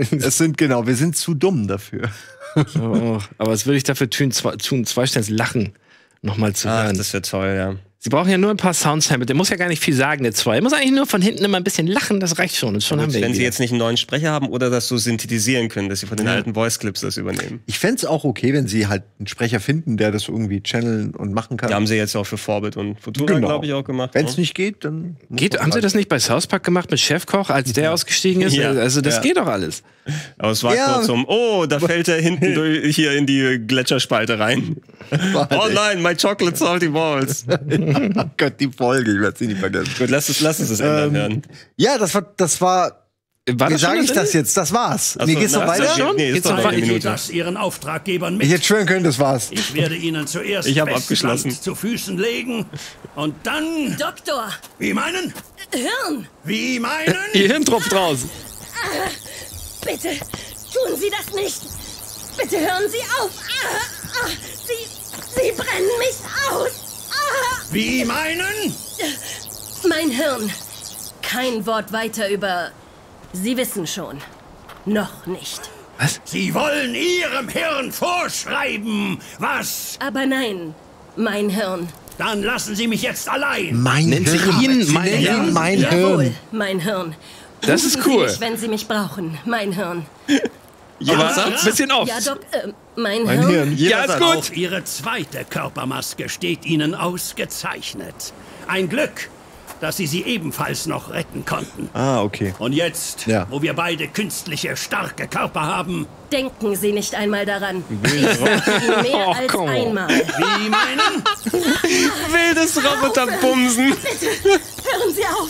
Das sind, genau, wir sind zu dumm dafür. Oh, aber was würde ich dafür tun, Zweisteins Lachen nochmal zu hören? Ach, das wäre toll, ja. Sie brauchen ja nur ein paar Sounds mit. Der muss ja gar nicht viel sagen, der 2. Er muss eigentlich nur von hinten immer ein bisschen lachen, das reicht schon. Das schon haben wir wenn Sie jetzt nicht einen neuen Sprecher haben oder das so synthetisieren können, dass Sie von den alten Voice-Clips das übernehmen. Ich fände es auch okay, wenn Sie halt einen Sprecher finden, der das irgendwie channeln und machen kann. Da haben Sie jetzt auch für Forbett und Futura, glaube ich, auch gemacht. Wenn es nicht geht, dann... Haben Sie das nicht bei South Park gemacht mit Chefkoch, als der ausgestiegen ist? Ja. Also das geht doch alles. Aber es war kurz um, oh, da fällt er hinten durch, hier in die Gletscherspalte rein. Oh nein, my chocolate salty balls. Oh Gott, die Folge, ich werde sie nicht vergessen. Gut, lass uns das ändern. Ja, das war Wie sage ich das jetzt? Das war's. Wie geht's noch weiter? Ich das Ihren Auftraggebern mit. Ich hätte schwören können, das war's. Ich werde Ihnen zuerst Westland zu Füßen legen und dann... Doktor! Wie meinen? Hirn! Wie meinen? Ihr Hirn tropft raus. Bitte, tun Sie das nicht. Bitte hören Sie auf. Sie brennen mich aus. Wie meinen? Mein Hirn. Kein Wort weiter über... Sie wissen schon. Noch nicht. Was? Sie wollen Ihrem Hirn vorschreiben, was... Aber nein, mein Hirn. Dann lassen Sie mich jetzt allein. Mein Hirn, mein Hirn, mein Hirn. Jawohl, mein Hirn. Das ist cool. Rufen Sie mich, wenn Sie mich brauchen, mein Hirn. Ja, ein bisschen oft. Ja, Doc, mein Hirn. Ja, ist gut. Auch Ihre zweite Körpermaske steht Ihnen ausgezeichnet. Ein Glück, dass Sie sie ebenfalls noch retten konnten. Ah, okay. Und jetzt, ja, wo wir beide künstliche, starke Körper haben... Denken Sie nicht einmal daran. Ich sage mehr als einmal. Wie meinen? Wildes Roboterbumsen. Bitte, hören Sie auf.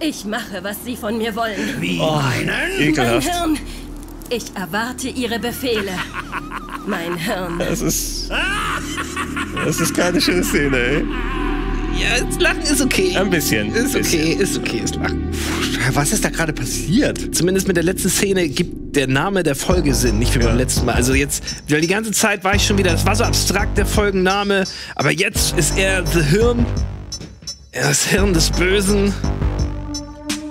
Ich mache, was Sie von mir wollen. Wie meinen? Ekelhaft. Mein Hirn, ich erwarte Ihre Befehle. Mein Hirn. Das ist keine schöne Szene, ey. Ja, das Lachen ist okay. Ein bisschen. Ist okay, das Lachen. Was ist da gerade passiert? Zumindest mit der letzten Szene gibt der Name der Folge Sinn, nicht wie beim letzten Mal. Also jetzt, weil die ganze Zeit war ich schon wieder, das war so abstrakt, der Folgenname, aber jetzt ist er das Hirn, das Hirn des Bösen.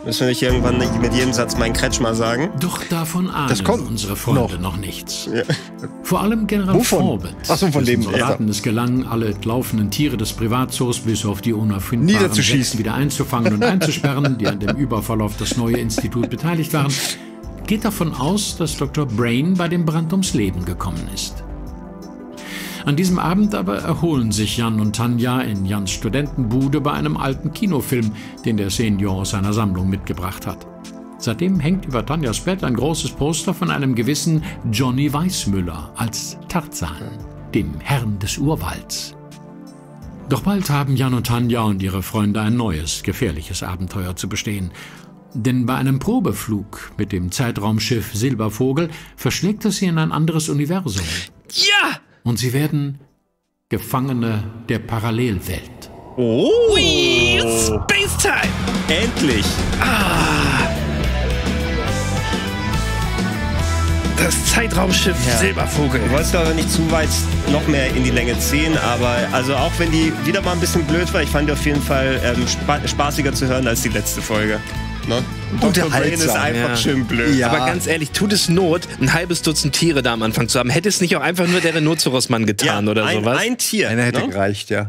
Müssen wir nicht irgendwann nicht mit jedem Satz meinen Kretschmer sagen? Doch davon ahnen unsere Freunde noch nichts. Ja. Vor allem General Forbett. Achso, von dem Soldaten es gelang, alle laufenden Tiere des Privatzoos bis auf die unerfindbaren Reste wieder einzufangen und einzusperren, die an dem Überfall auf das neue Institut beteiligt waren, geht davon aus, dass Dr. Brain bei dem Brand ums Leben gekommen ist. An diesem Abend aber erholen sich Jan und Tanja in Jans Studentenbude bei einem alten Kinofilm, den der Senior aus seiner Sammlung mitgebracht hat. Seitdem hängt über Tanjas Bett ein großes Poster von einem gewissen Johnny Weissmüller als Tarzan, dem Herrn des Urwalds. Doch bald haben Jan und Tanja und ihre Freunde ein neues, gefährliches Abenteuer zu bestehen. Denn bei einem Probeflug mit dem Zeitraumschiff Silbervogel verschlägt es sie in ein anderes Universum. Ja! Und sie werden Gefangene der Parallelwelt. Oh! Ui, Space Time! Endlich! Ah! Das Zeitraumschiff Silbervogel. Du wolltest aber nicht zu weit noch mehr in die Länge ziehen, aber also auch wenn die wieder mal ein bisschen blöd war, ich fand die auf jeden Fall spaßiger zu hören als die letzte Folge. Ne? Dr. Brain ist einfach schön blöd. Ja. Aber ganz ehrlich, tut es Not, ein halbes Dutzend Tiere da am Anfang zu haben? Hätte es nicht auch einfach nur der Rhinoceros-Mann getan oder sowas? Ein Tier. Einer hätte gereicht, ja.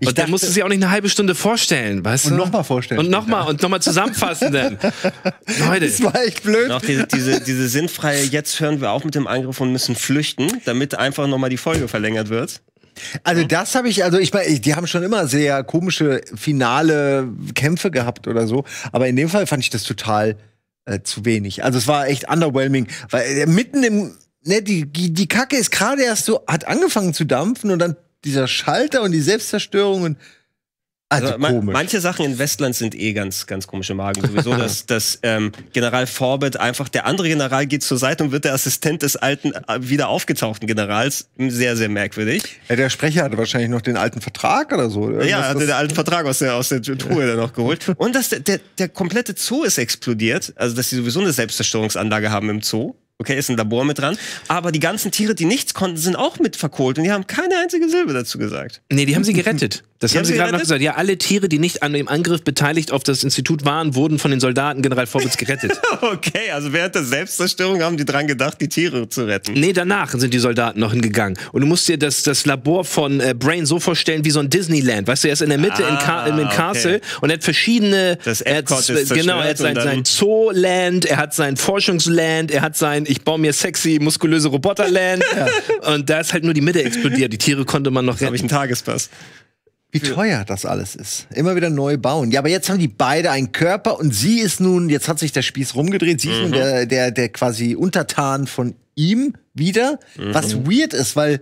Und dann musste sie auch nicht eine halbe Stunde vorstellen, weißt du? Und nochmal vorstellen. Und nochmal zusammenfassen dann. Leute. Das war echt blöd. Noch diese sinnfreie, jetzt hören wir auf mit dem Angriff und müssen flüchten, damit einfach nochmal die Folge verlängert wird. Also das habe ich, also ich meine, die haben schon immer sehr komische finale Kämpfe gehabt oder so, aber in dem Fall fand ich das total zu wenig. Also es war echt underwhelming, weil mitten im, ne, die Kacke ist gerade erst so, hat angefangen zu dampfen und dann dieser Schalter und die Selbstzerstörung und also komisch. Manche Sachen in Westland sind eh ganz komische Magen. Sowieso, dass General Forbett einfach, der andere General geht zur Seite und wird der Assistent des alten, wieder aufgetauchten Generals. Sehr, sehr merkwürdig. Ja, der Sprecher hatte wahrscheinlich noch den alten Vertrag oder so. Irgendwas, ja, hatte den alten Vertrag aus der Truhe dann noch geholt. Und dass der komplette Zoo ist explodiert. Also, dass sie sowieso eine Selbstzerstörungsanlage haben im Zoo. Okay, ist ein Labor mit dran. Aber die ganzen Tiere, die nichts konnten, sind auch mit verkohlt. Und die haben keine einzige Silbe dazu gesagt. Nee, die haben sie gerettet. Das haben sie gerade noch gesagt. Ja, alle Tiere, die nicht an dem Angriff beteiligt auf das Institut waren, wurden von den Soldaten General Forbett gerettet. Okay, also während der Selbstzerstörung haben die dran gedacht, die Tiere zu retten. Nee, danach sind die Soldaten noch hingegangen. Und du musst dir das Labor von Brain so vorstellen wie so ein Disneyland. Weißt du, er ist in der Mitte in Castle und er hat verschiedene... Das Epcot ist zerstört. Genau, er hat sein Zooland, er hat sein Forschungsland, er hat sein ich baue mir sexy, muskulöse Roboterland. Und da ist halt nur die Mitte explodiert. Die Tiere konnte man noch retten. Habe ich einen Tagespass. Wie teuer das alles ist. Immer wieder neu bauen. Ja, aber jetzt haben die beide einen Körper und sie ist nun, jetzt hat sich der Spieß rumgedreht, sie ist nun der quasi Untertan von ihm wieder. Was weird ist, weil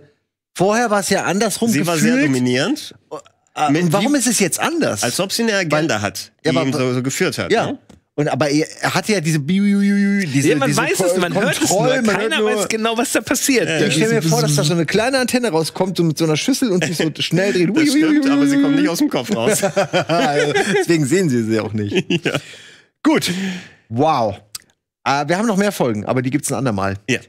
vorher war es ja andersrum gefühlt. Sie war sehr dominierend. Und warum ist es jetzt anders? Als ob sie eine Agenda hat, die ihm so geführt hat. Ja. Ne? Und aber er hatte ja diese man hört es nur, keiner weiß genau, was da passiert. Ich stelle mir vor, dass da so eine kleine Antenne rauskommt, so mit so einer Schüssel und sich so schnell dreht. Das stimmt, aber sie kommt nicht aus dem Kopf raus. Also, deswegen sehen sie sie auch nicht. Ja. Gut. Wow. Wir haben noch mehr Folgen, aber die gibt es ein andermal. Ja.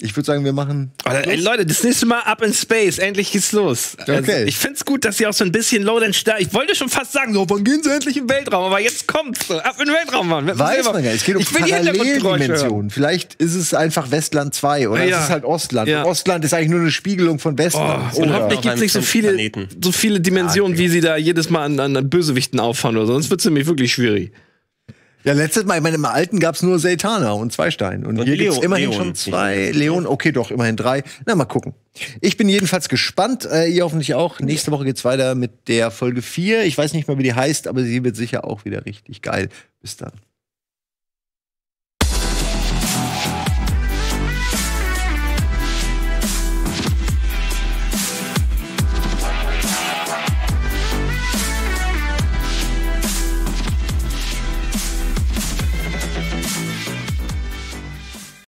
Ich würde sagen, wir machen. Ey, Leute, das nächste Mal Up in Space. Endlich geht's los. Okay. Also, ich find's gut, dass sie auch so ein bisschen low dann starten. Ich wollte schon fast sagen, so, wann gehen sie endlich im Weltraum? Aber jetzt kommt's. So. Ab in den Weltraum, Mann. Weiß man gar nicht. Es geht um Paralleldimensionen. Vielleicht ist es einfach Westland 2 oder es ist halt Ostland. Ja. Ostland ist eigentlich nur eine Spiegelung von Westland. Und hoffentlich gibt's nicht so viele Dimensionen, wie sie da jedes Mal an Bösewichten auffahren oder so. Sonst wird's nämlich wirklich schwierig. Ja, letztes Mal, ich meine, im Alten gab es nur Zaitana und Zweistein. Und hier gibt es immerhin schon zwei. Leon, okay, doch, immerhin drei. Na, mal gucken. Ich bin jedenfalls gespannt. Ihr hoffentlich auch. Nächste Woche geht's weiter mit der Folge 4. Ich weiß nicht mal, wie die heißt, aber sie wird sicher auch wieder richtig geil. Bis dann.